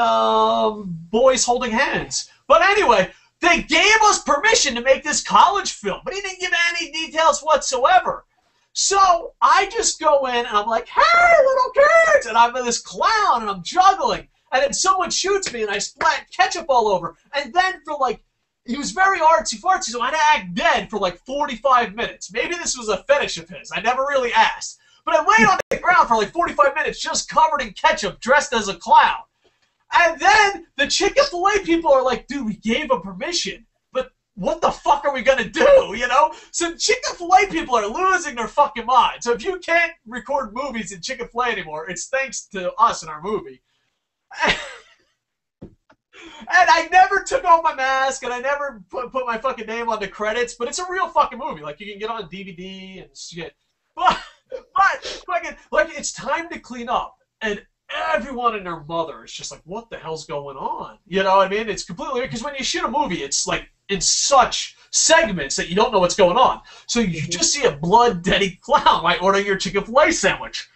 boys holding hands. But anyway, they gave us permission to make this college film, but he didn't give any details whatsoever. So I just go in and I'm like, hey, little kids, and I'm this clown and I'm juggling, and then someone shoots me and I splat ketchup all over, and then for like. He was very artsy-fartsy, so I had to act dead for like 45 minutes. Maybe this was a fetish of his. I never really asked. But I laid on the ground for like 45 minutes just covered in ketchup, dressed as a clown. And then the Chick-fil-A people are like, dude, we gave him permission, but what the fuck are we going to do, you know? So Chick-fil-A people are losing their fucking mind. So if you can't record movies in Chick-fil-A anymore, it's thanks to us and our movie. And I never took off my mask, and I never put my fucking name on the credits, but it's a real fucking movie. Like, you can get on DVD and shit. But fucking, like, it's time to clean up. And everyone and their mother is just like, what the hell's going on? You know what I mean? It's completely weird, because when you shoot a movie, it's like in such segments that you don't know what's going on. So you just see a blood-deadly clown by ordering your Chick-fil-A sandwich.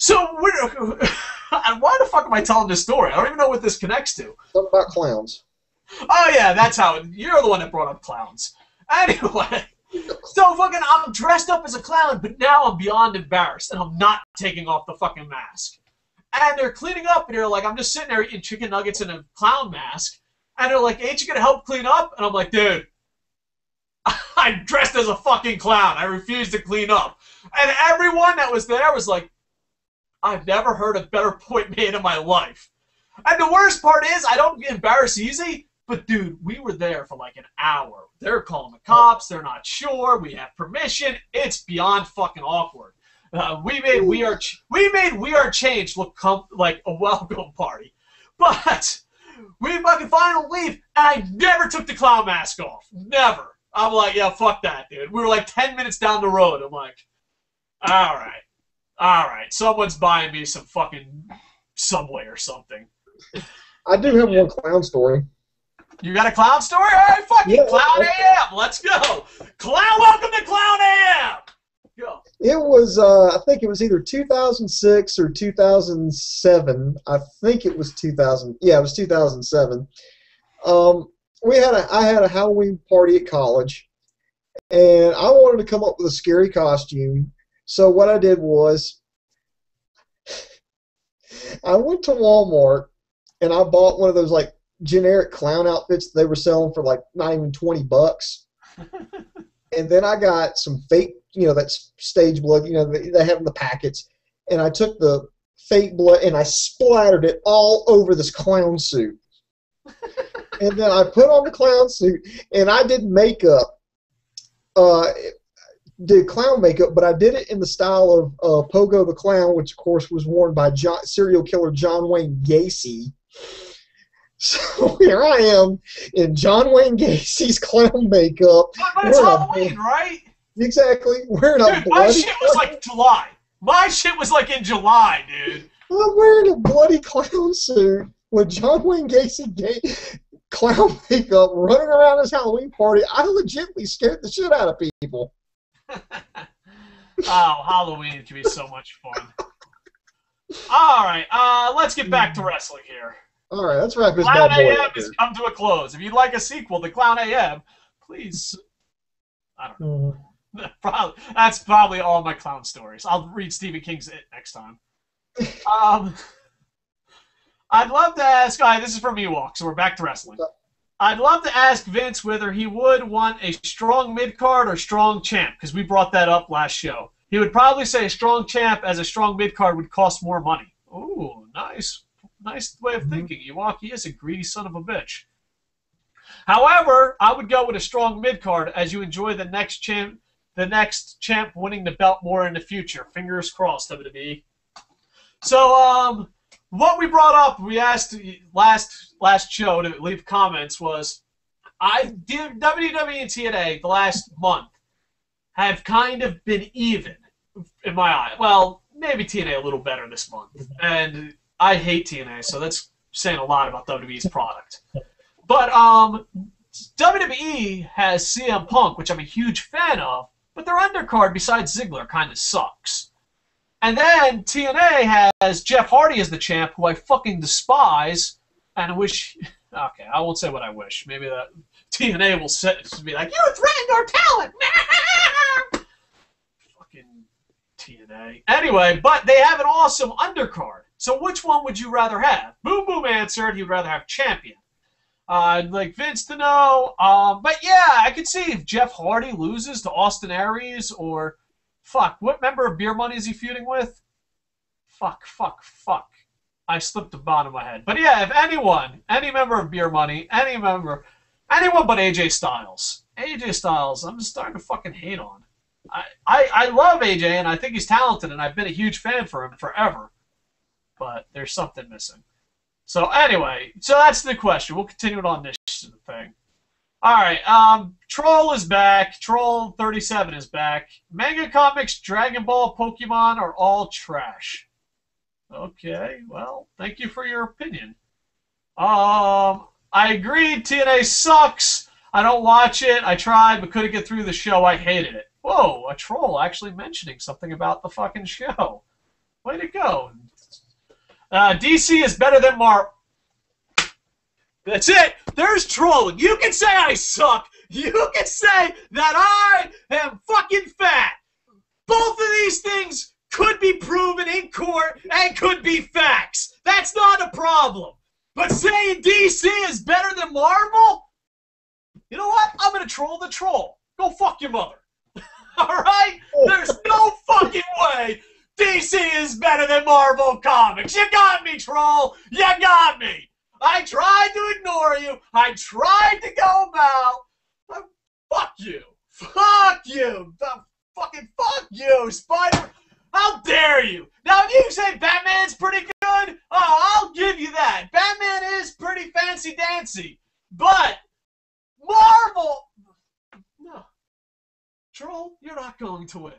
So, why the fuck am I telling this story? I don't even know what this connects to. Something about clowns. Oh, yeah, that's how it... You're the one that brought up clowns. Anyway, so fucking I'm dressed up as a clown, but now I'm beyond embarrassed, and I'm not taking off the fucking mask. And they're cleaning up, and they're like, I'm just sitting there eating chicken nuggets in a clown mask, and they're like, ain't you gonna help clean up? And I'm like, dude, I'm dressed as a fucking clown. I refuse to clean up. And everyone that was there was like, I've never heard a better point made in my life. And the worst part is, I don't get embarrassed easy, but dude, we were there for like an hour. They're calling the cops, they're not sure, we have permission, it's beyond fucking awkward. We made We Are Changed look like a welcome party. But we fucking finally leave, and I never took the clown mask off. Never. I'm like, yeah, fuck that, dude. We were like 10 minutes down the road. I'm like, all right, someone's buying me some fucking Subway or something. I do have one clown story. You got a clown story? All right, fucking Clown AM. Let's go. Welcome to Clown AM. Go. It was, I think it was either 2006 or 2007. I think it was 2000. Yeah, it was 2007. I had a Halloween party at college, and I wanted to come up with a scary costume. So what I did was I went to Walmart and I bought one of those like generic clown outfits they were selling for like not even 20 bucks. And then I got some fake, you know, that's stage blood, you know, they have in the packets. And I took the fake blood, and I splattered it all over this clown suit. And then I put on the clown suit, and I did makeup, did clown makeup, but I did it in the style of Pogo the Clown, which, of course, was worn by serial killer John Wayne Gacy. So here I am in John Wayne Gacy's clown makeup. But it's Halloween, right? Exactly. Wearing dude, my shit was like July. My shit was like in July, dude. I'm wearing a bloody clown suit with John Wayne Gacy clown makeup running around his Halloween party. I legitimately scared the shit out of people. Oh, Halloween can be so much fun. All right, let's get back to wrestling here. All right, let's wrap this bad boy up. Clown AM has come to a close. If you'd like a sequel to Clown AM, please. I don't know. That's probably all my clown stories. I'll read Stephen King's It next time. I'd love to ask. All right, this is from Ewok, so we're back to wrestling. I'd love to ask Vince whether he would want a strong mid-card or strong champ, because we brought that up last show. He would probably say a strong champ, as a strong mid-card would cost more money. Ooh, nice. Nice way of thinking. Iwaki is a greedy son of a bitch. However, I would go with a strong mid-card, as you enjoy the next champ winning the belt more in the future. Fingers crossed, WWE. So, what we brought up, we asked last show to leave comments, was WWE and TNA the last month have kind of been even in my eye. Well, maybe TNA a little better this month, and I hate TNA, so that's saying a lot about WWE's product. But WWE has CM Punk, which I'm a huge fan of, but their undercard, besides Ziggler, kind of sucks. And then TNA has Jeff Hardy as the champ, who I fucking despise, and I wish... Okay, I won't say what I wish. Maybe that TNA will be like, you threatened our talent! Fucking TNA. Anyway, but they have an awesome undercard. So which one would you rather have? Boom Boom answered he'd rather have champion. I'd like Vince to know. But yeah, I could see if Jeff Hardy loses to Austin Aries or... Fuck, what member of Beer Money is he feuding with? Fuck. I slipped the bottom of my head. But yeah, if anyone, any member of Beer Money, any member, anyone but AJ Styles. AJ Styles, I'm just starting to fucking hate on. I love AJ, and I think he's talented, and I've been a huge fan for him forever. But there's something missing. So anyway, so that's the question. We'll continue it on this thing. All right, Troll is back. Troll 37 is back. Manga comics, Dragon Ball, Pokemon are all trash. Okay, well, thank you for your opinion. I agree, TNA sucks. I don't watch it. I tried, but couldn't get through the show. I hated it. Whoa, a troll actually mentioning something about the fucking show. Way to go. DC is better than Marvel. That's it. There's trolling. You can say I suck. You can say that I am fucking fat. Both of these things could be proven in court and could be facts. That's not a problem. But saying DC is better than Marvel? You know what? I'm going to troll the troll. Go fuck your mother. All right? There's no fucking way DC is better than Marvel Comics. You got me, troll. You got me. I tried to ignore you. I tried to go about. Fuck you. Fuck you. Fucking fuck you, Spider. How dare you. Now, if you say Batman's pretty good, oh, I'll give you that. Batman is pretty fancy-dancy. But Marvel... No. Troll, you're not going to win.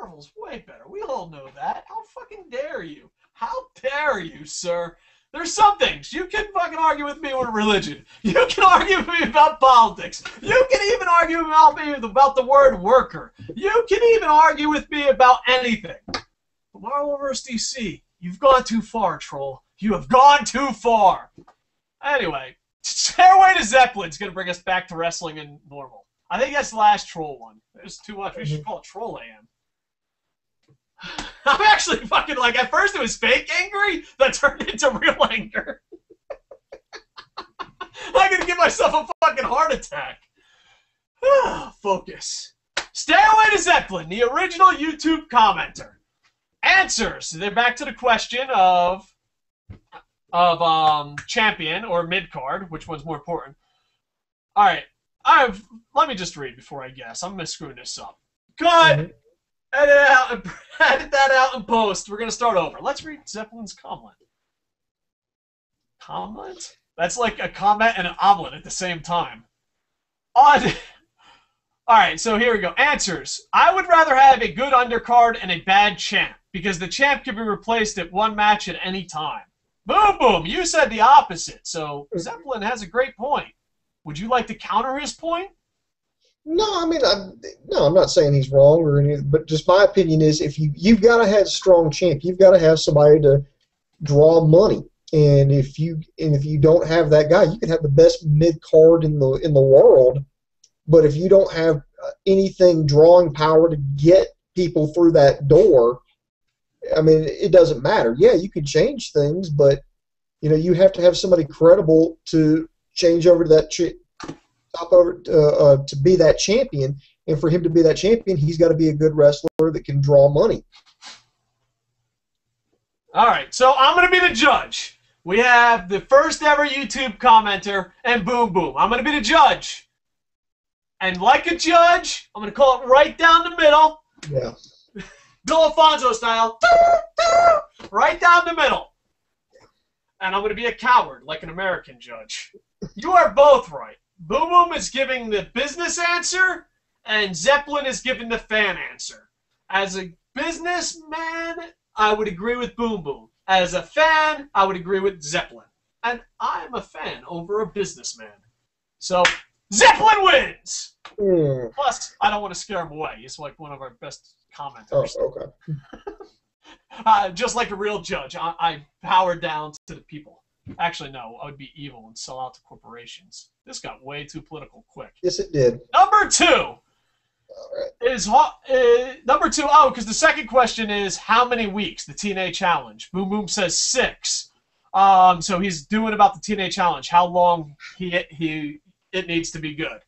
Marvel's way better. We all know that. How fucking dare you. How dare you, sir. There's some things. You can fucking argue with me on religion. You can argue with me about politics. You can even argue about me about the word worker. You can even argue with me about anything. Marvel vs. DC, you've gone too far, troll. You have gone too far. Anyway, Stairway to Zeppelin's going to bring us back to wrestling and normal. I think that's the last troll one. There's too much. We should call it Troll AM. I'm actually fucking like, at first it was fake angry, that turned into real anger. I'm gonna give myself a fucking heart attack. Focus. Stairway to Zeppelin, the original YouTube commenter. answer. So they're back to the question of champion or mid-card. Which one's more important? All right. Let me just read before I guess. I'm screwing this up. Cut! Mm-hmm. Edit that out in post. We're going to start over. Let's read Zeppelin's comment. Comment? That's like a comment and an omelet at the same time. Odd. All right, so here we go. Answers. I would rather have a good undercard and a bad champ, because the champ can be replaced at one match at any time. Boom, boom. You said the opposite. So Zeppelin has a great point. Would you like to counter his point? No, I mean, I'm not saying he's wrong or anything, but just my opinion is if you've got to have a strong champ, you've got to have somebody to draw money, and if you don't have that guy, you can have the best mid card in the world, but if you don't have anything drawing power to get people through that door, I mean, it doesn't matter. Yeah, you can change things, but you have to have somebody credible to change over to that to be that champion, and for him to be that champion, he's got to be a good wrestler that can draw money. All right, so I'm going to be the judge. We have the first ever YouTube commenter, and boom, boom. I'm going to be the judge. And like a judge, I'm going to call it right down the middle. Yeah. Bill Alfonso style. Right down the middle. And I'm going to be a coward, like an American judge. You are both right. Boom Boom is giving the business answer, and Zeppelin is giving the fan answer. As a businessman, I would agree with Boom Boom. As a fan, I would agree with Zeppelin. And I'm a fan over a businessman. So, Zeppelin wins! Mm. Plus, I don't want to scare him away. He's like one of our best commenters. Oh, okay. Just like a real judge, I power down to the people. Actually, no, I would be evil and sell out to corporations. This got way too political quick. Yes, it did. Number two. All right. Number two. Oh, because the second question is how many weeks the TNA challenge. Boom Boom says 6. So he's doing about the TNA challenge. How long it needs to be good.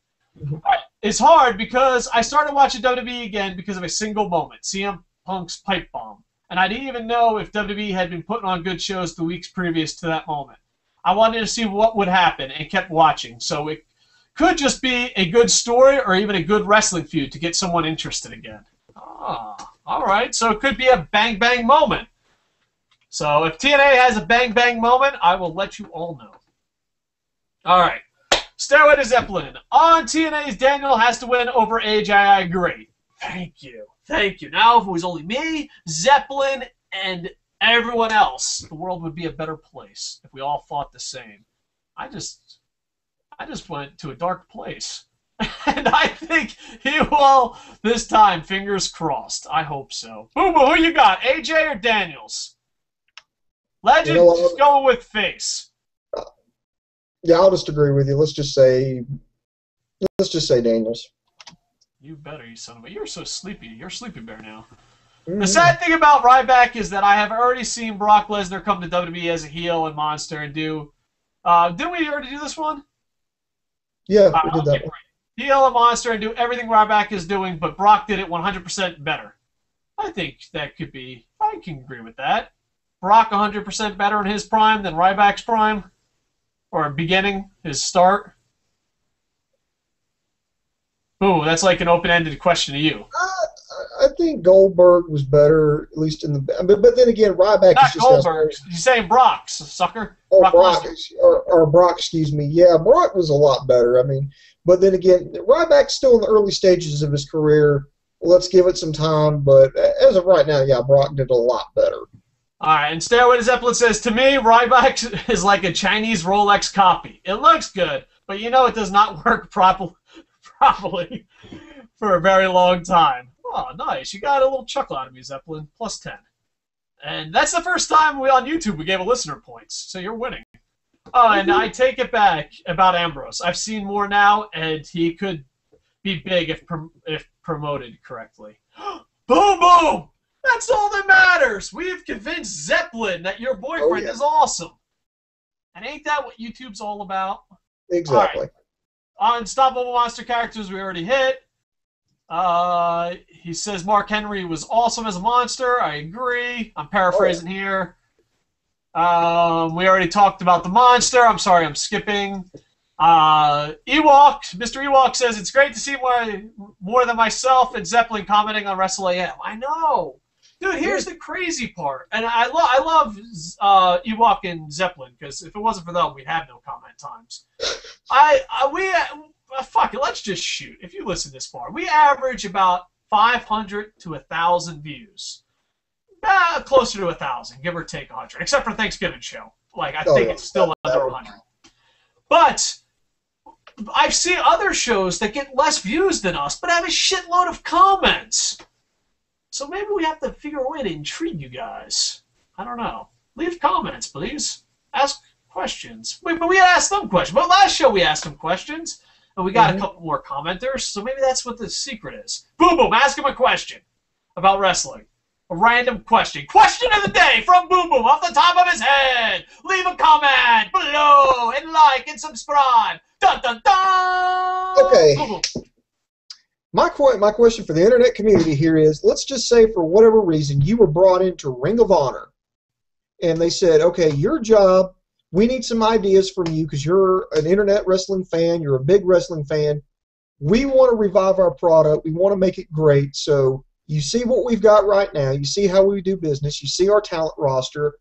All right. It's hard because I started watching WWE again because of a single moment, CM Punk's pipe bomb. And I didn't even know if WWE had been putting on good shows the weeks previous to that moment. I wanted to see what would happen and kept watching. So it could just be a good story or even a good wrestling feud to get someone interested again. Ah, all right. So it could be a bang-bang moment. So if TNA has a bang-bang moment, I will let you all know. All right. Stairway to Zeppelin. On TNA's Daniel has to win over AJ. I agree. Thank you. Thank you. Now, if it was only me, Zeppelin, and everyone else, the world would be a better place if we all thought the same. I just went to a dark place. And I think he will this time, fingers crossed. I hope so. Boom, who you got, AJ or Daniels? Legend, just going with face. Yeah, I'll just agree with you. Let's just say Daniels. You better, you son of a... You're so sleepy. You're Sleepy Bear now. Mm-hmm. The sad thing about Ryback is that I have already seen Brock Lesnar come to WWE as a heel and monster and do... Didn't we already do this one? Yeah, we did that one. Heel and monster and do everything Ryback is doing, but Brock did it 100% better. I think that could be... I can agree with that. Brock 100% better in his prime than Ryback's prime, or beginning, his start. Ooh, that's like an open-ended question to you. I think Goldberg was better, at least in the... But then again, Ryback is just... Not Goldberg. You're saying Brock, sucker. Oh, Brock. Or Brock, excuse me. Yeah, Brock was a lot better. I mean, but then again, Ryback's still in the early stages of his career. Let's give it some time. But as of right now, yeah, Brock did a lot better. All right, and Stairway to Zeppelin says, to me, Ryback is like a Chinese Rolex copy. It looks good, but it does not work properly. Probably for a very long time. Oh, nice. You got a little chuckle out of me, Zeppelin. Plus 10. And that's the first time on YouTube we gave a listener points, so you're winning. Oh, and I take it back about Ambrose. I've seen more now, and he could be big if promoted correctly. Boom, boom! That's all that matters! We have convinced Zeppelin that your boyfriend is awesome. And ain't that what YouTube's all about? Exactly. All right. Unstoppable monster characters we already hit. He says Mark Henry was awesome as a monster. I agree. I'm paraphrasing here. We already talked about the monster. I'm sorry, I'm skipping. Ewok, Mr. Ewok says, it's great to see more than myself and Zeppelin commenting on WrestleAM. I know. Dude, here's the crazy part. And I love Ewok and Zeppelin, because if it wasn't for them, we'd have no comment times. Fuck it, let's just shoot. If you listen this far, we average about 500 to 1,000 views. Closer to 1,000, give or take 100, except for Thanksgiving show. Like, I think it's still under 100. But I've seen other shows that get less views than us, but have a shitload of comments. So maybe we have to figure a way to intrigue you guys. I don't know. Leave comments, please. Ask questions. Wait, but we had asked them questions. But last show we asked them questions, and we got a couple more commenters, so maybe that's what the secret is. Boom Boom, ask him a question about wrestling. A random question. Question of the day from Boom Boom off the top of his head. Leave a comment below and like and subscribe. Dun, dun, dun. Okay. Boom Boom. My question for the internet community here is, let's just say for whatever reason you were brought into Ring of Honor and they said, okay, your job, we need some ideas from you because you're an internet wrestling fan, you're a big wrestling fan. We want to revive our product. We want to make it great. So you see what we've got right now. You see how we do business. You see our talent roster.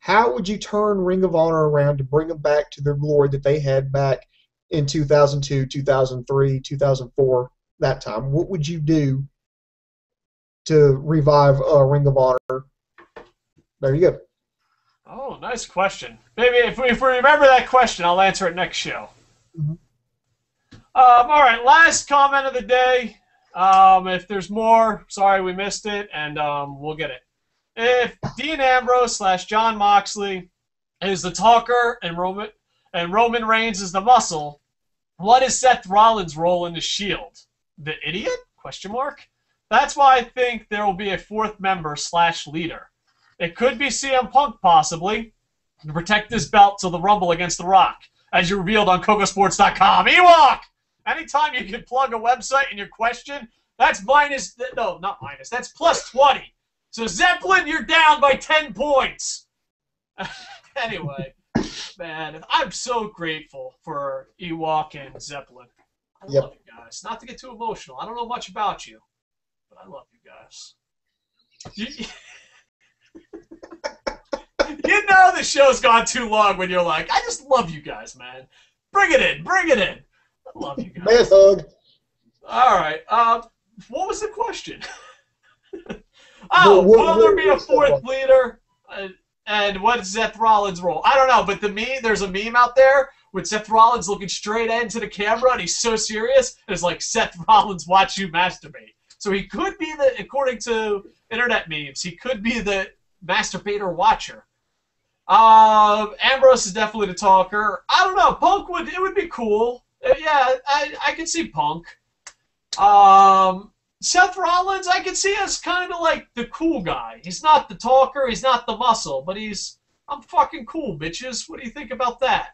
How would you turn Ring of Honor around to bring them back to their glory that they had back in 2002, 2003, 2004, that time? What would you do to revive Ring of Honor? There you go. Oh, nice question. Maybe if we remember that question, I'll answer it next show. All right, last comment of the day. If there's more, sorry we missed it, and we'll get it. If Dean Ambrose / John Moxley is the talker and Roman Reigns is the muscle, what is Seth Rollins' role in the Shield? The idiot? ? That's why I think there will be a fourth member / leader. It could be CM Punk, possibly, to protect this belt till the Rumble against The Rock, as you revealed on CocoSports.com. Ewok! Anytime you can plug a website in your question, that's that's plus 20. So, Zeppelin, you're down by 10 points. Anyway, man, I'm so grateful for Ewok and Zeppelin. I love you guys. Not to get too emotional. I don't know much about you, but I love you guys. You know the show's gone too long when you're like, I just love you guys, man. Bring it in. Bring it in. I love you guys. Man hug. All right. What was the question? Will there be a fourth leader? And what's Seth Rollins' role? I don't know, but there's a meme out there with Seth Rollins looking straight into the camera, and he's so serious, and it's like, Seth Rollins, watch you masturbate. So he could be the, according to internet memes, he could be the masturbator watcher. Ambrose is definitely the talker. I don't know. Punk would be cool. Yeah, I can see Punk. Seth Rollins, I can see as kind of like the cool guy. He's not the talker, he's not the muscle, but he's, I'm fucking cool, bitches. What do you think about that?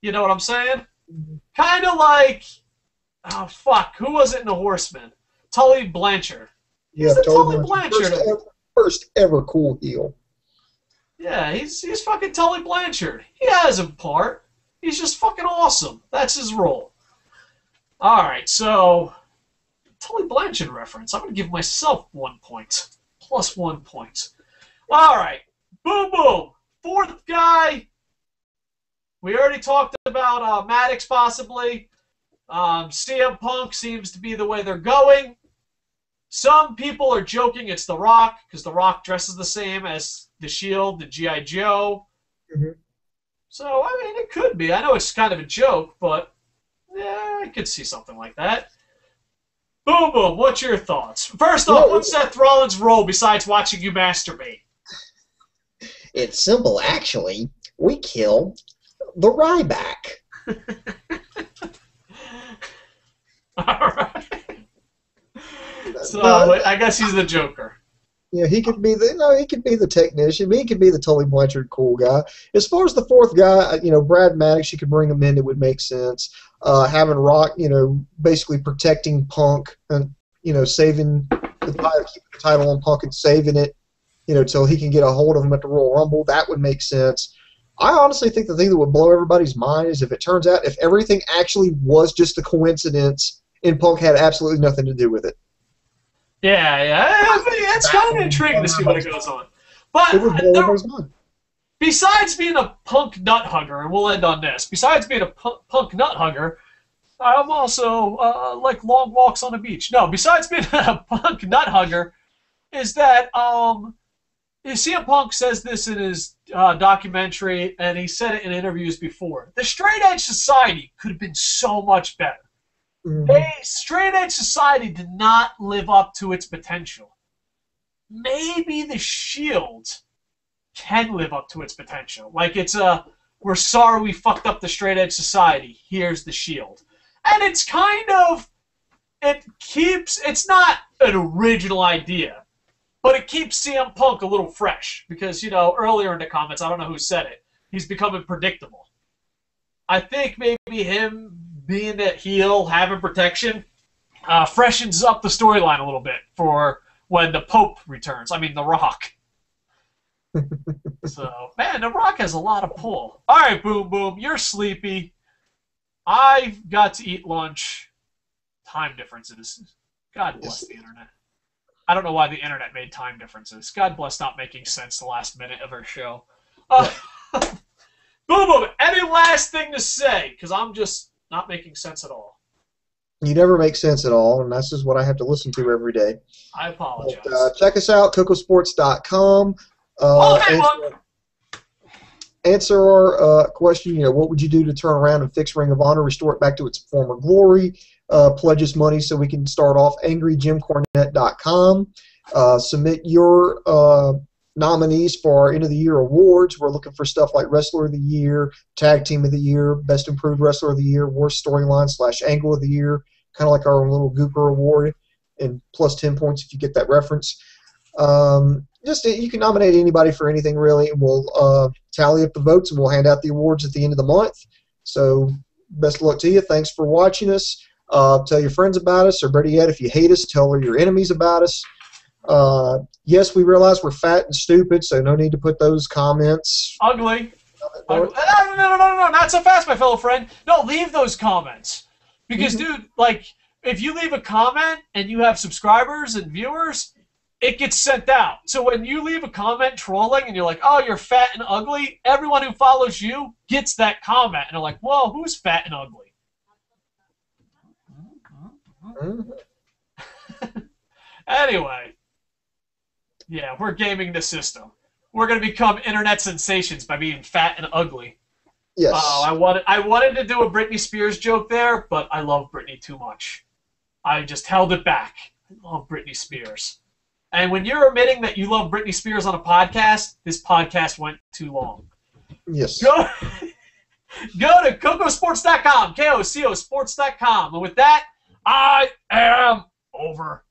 You know what I'm saying? Kind of like, oh, fuck, who was it in The Horseman? Tully Blanchard. Yeah, Tully Blanchard. First ever cool heel. Yeah, he's fucking Tully Blanchard. He has a part. He's just fucking awesome. That's his role. All right, so Tully Blanchard reference. I'm going to give myself 1 point. Plus 1 point. All right, Boom Boom. Fourth guy. We already talked about Maddox possibly. CM Punk seems to be the way they're going. Some people are joking it's The Rock because The Rock dresses the same as The Shield, the G.I. Joe. So, I mean, it could be. I know it's kind of a joke, but yeah, I could see something like that. Boom Boom, what's your thoughts? First off, what's Seth Rollins' role besides watching you masturbate? It's simple, actually. We kill the Ryback. All right. So, I guess he's the Joker. Yeah, he could be the he could be the technician. He could be the Tully Blanchard cool guy. As far as the fourth guy, you know, Brad Maddox, you could bring him in. It would make sense. Having Rock, you know, basically protecting Punk and you know, saving the title, keeping the title on Punk and saving it, you know, till he can get a hold of him at the Royal Rumble. That would make sense. I honestly think the thing that would blow everybody's mind is if it turns out, if everything actually was just a coincidence and Punk had absolutely nothing to do with it. Yeah, yeah. It's kind of intriguing to see what it goes on. But it would blow everybody's mind. Besides being a Punk nut hugger, and we'll end on this, besides being a Punk nut hugger, I'm also like long walks on the beach. No, besides being a Punk nut hugger, is that CM Punk says this in his documentary, and he said it in interviews before. The straight edge society could have been so much better. Mm-hmm. Straight edge society did not live up to its potential. Maybe the Shield can live up to its potential. Like, it's a, we're sorry we fucked up the straight edge society. Here's the Shield. And it's kind of, it keeps, it's not an original idea, but it keeps CM Punk a little fresh. Because, you know, earlier in the comments, I don't know who said it, he's becoming predictable. I think maybe him being that heel, having protection, freshens up the storyline a little bit for when the Pope returns. I mean, The Rock. So, man, The Rock has a lot of pull. All right, Boom Boom, you're sleepy. I've got to eat lunch. Time differences. God bless the internet. I don't know why the internet made time differences. God bless not making sense the last minute of our show. Boom Boom, any last thing to say? Because I'm just not making sense at all. You never make sense at all, and that's just what I have to listen to every day. I apologize. But, check us out, cocosports.com. Answer our question, you know, what would you do to turn around and fix Ring of Honor, restore it back to its former glory? Pledge us money so we can start off angryjimcornette.com. Submit your nominees for our end-of-the-year awards. We're looking for stuff like Wrestler of the Year, Tag Team of the Year, Best Improved Wrestler of the Year, Worst Storyline / Angle of the Year, kind of like our own little Gooper Award, and plus 10 points if you get that reference. Just you can nominate anybody for anything, really, and we'll tally up the votes, and we'll hand out the awards at the end of the month. So best of luck to you. Thanks for watching us. Tell your friends about us, or better yet, if you hate us, tell your enemies about us. Yes, we realize we're fat and stupid, so no need to put those comments. Ugly. Ugly. No, not so fast, my fellow friend. No, leave those comments. Because, dude, like, if you leave a comment and you have subscribers and viewers, it gets sent out. So when you leave a comment trolling and you're like, oh, you're fat and ugly, everyone who follows you gets that comment. And they're like, whoa, who's fat and ugly? Anyway. Yeah, we're gaming the system. We're going to become internet sensations by being fat and ugly. Yes. I wanted to do a Britney Spears joke there, but I love Britney too much. I just held it back. I love Britney Spears. And when you're admitting that you love Britney Spears on a podcast, this podcast went too long. Yes. Go to cocosports.com, K-O-C-O sports.com. And with that, I am over.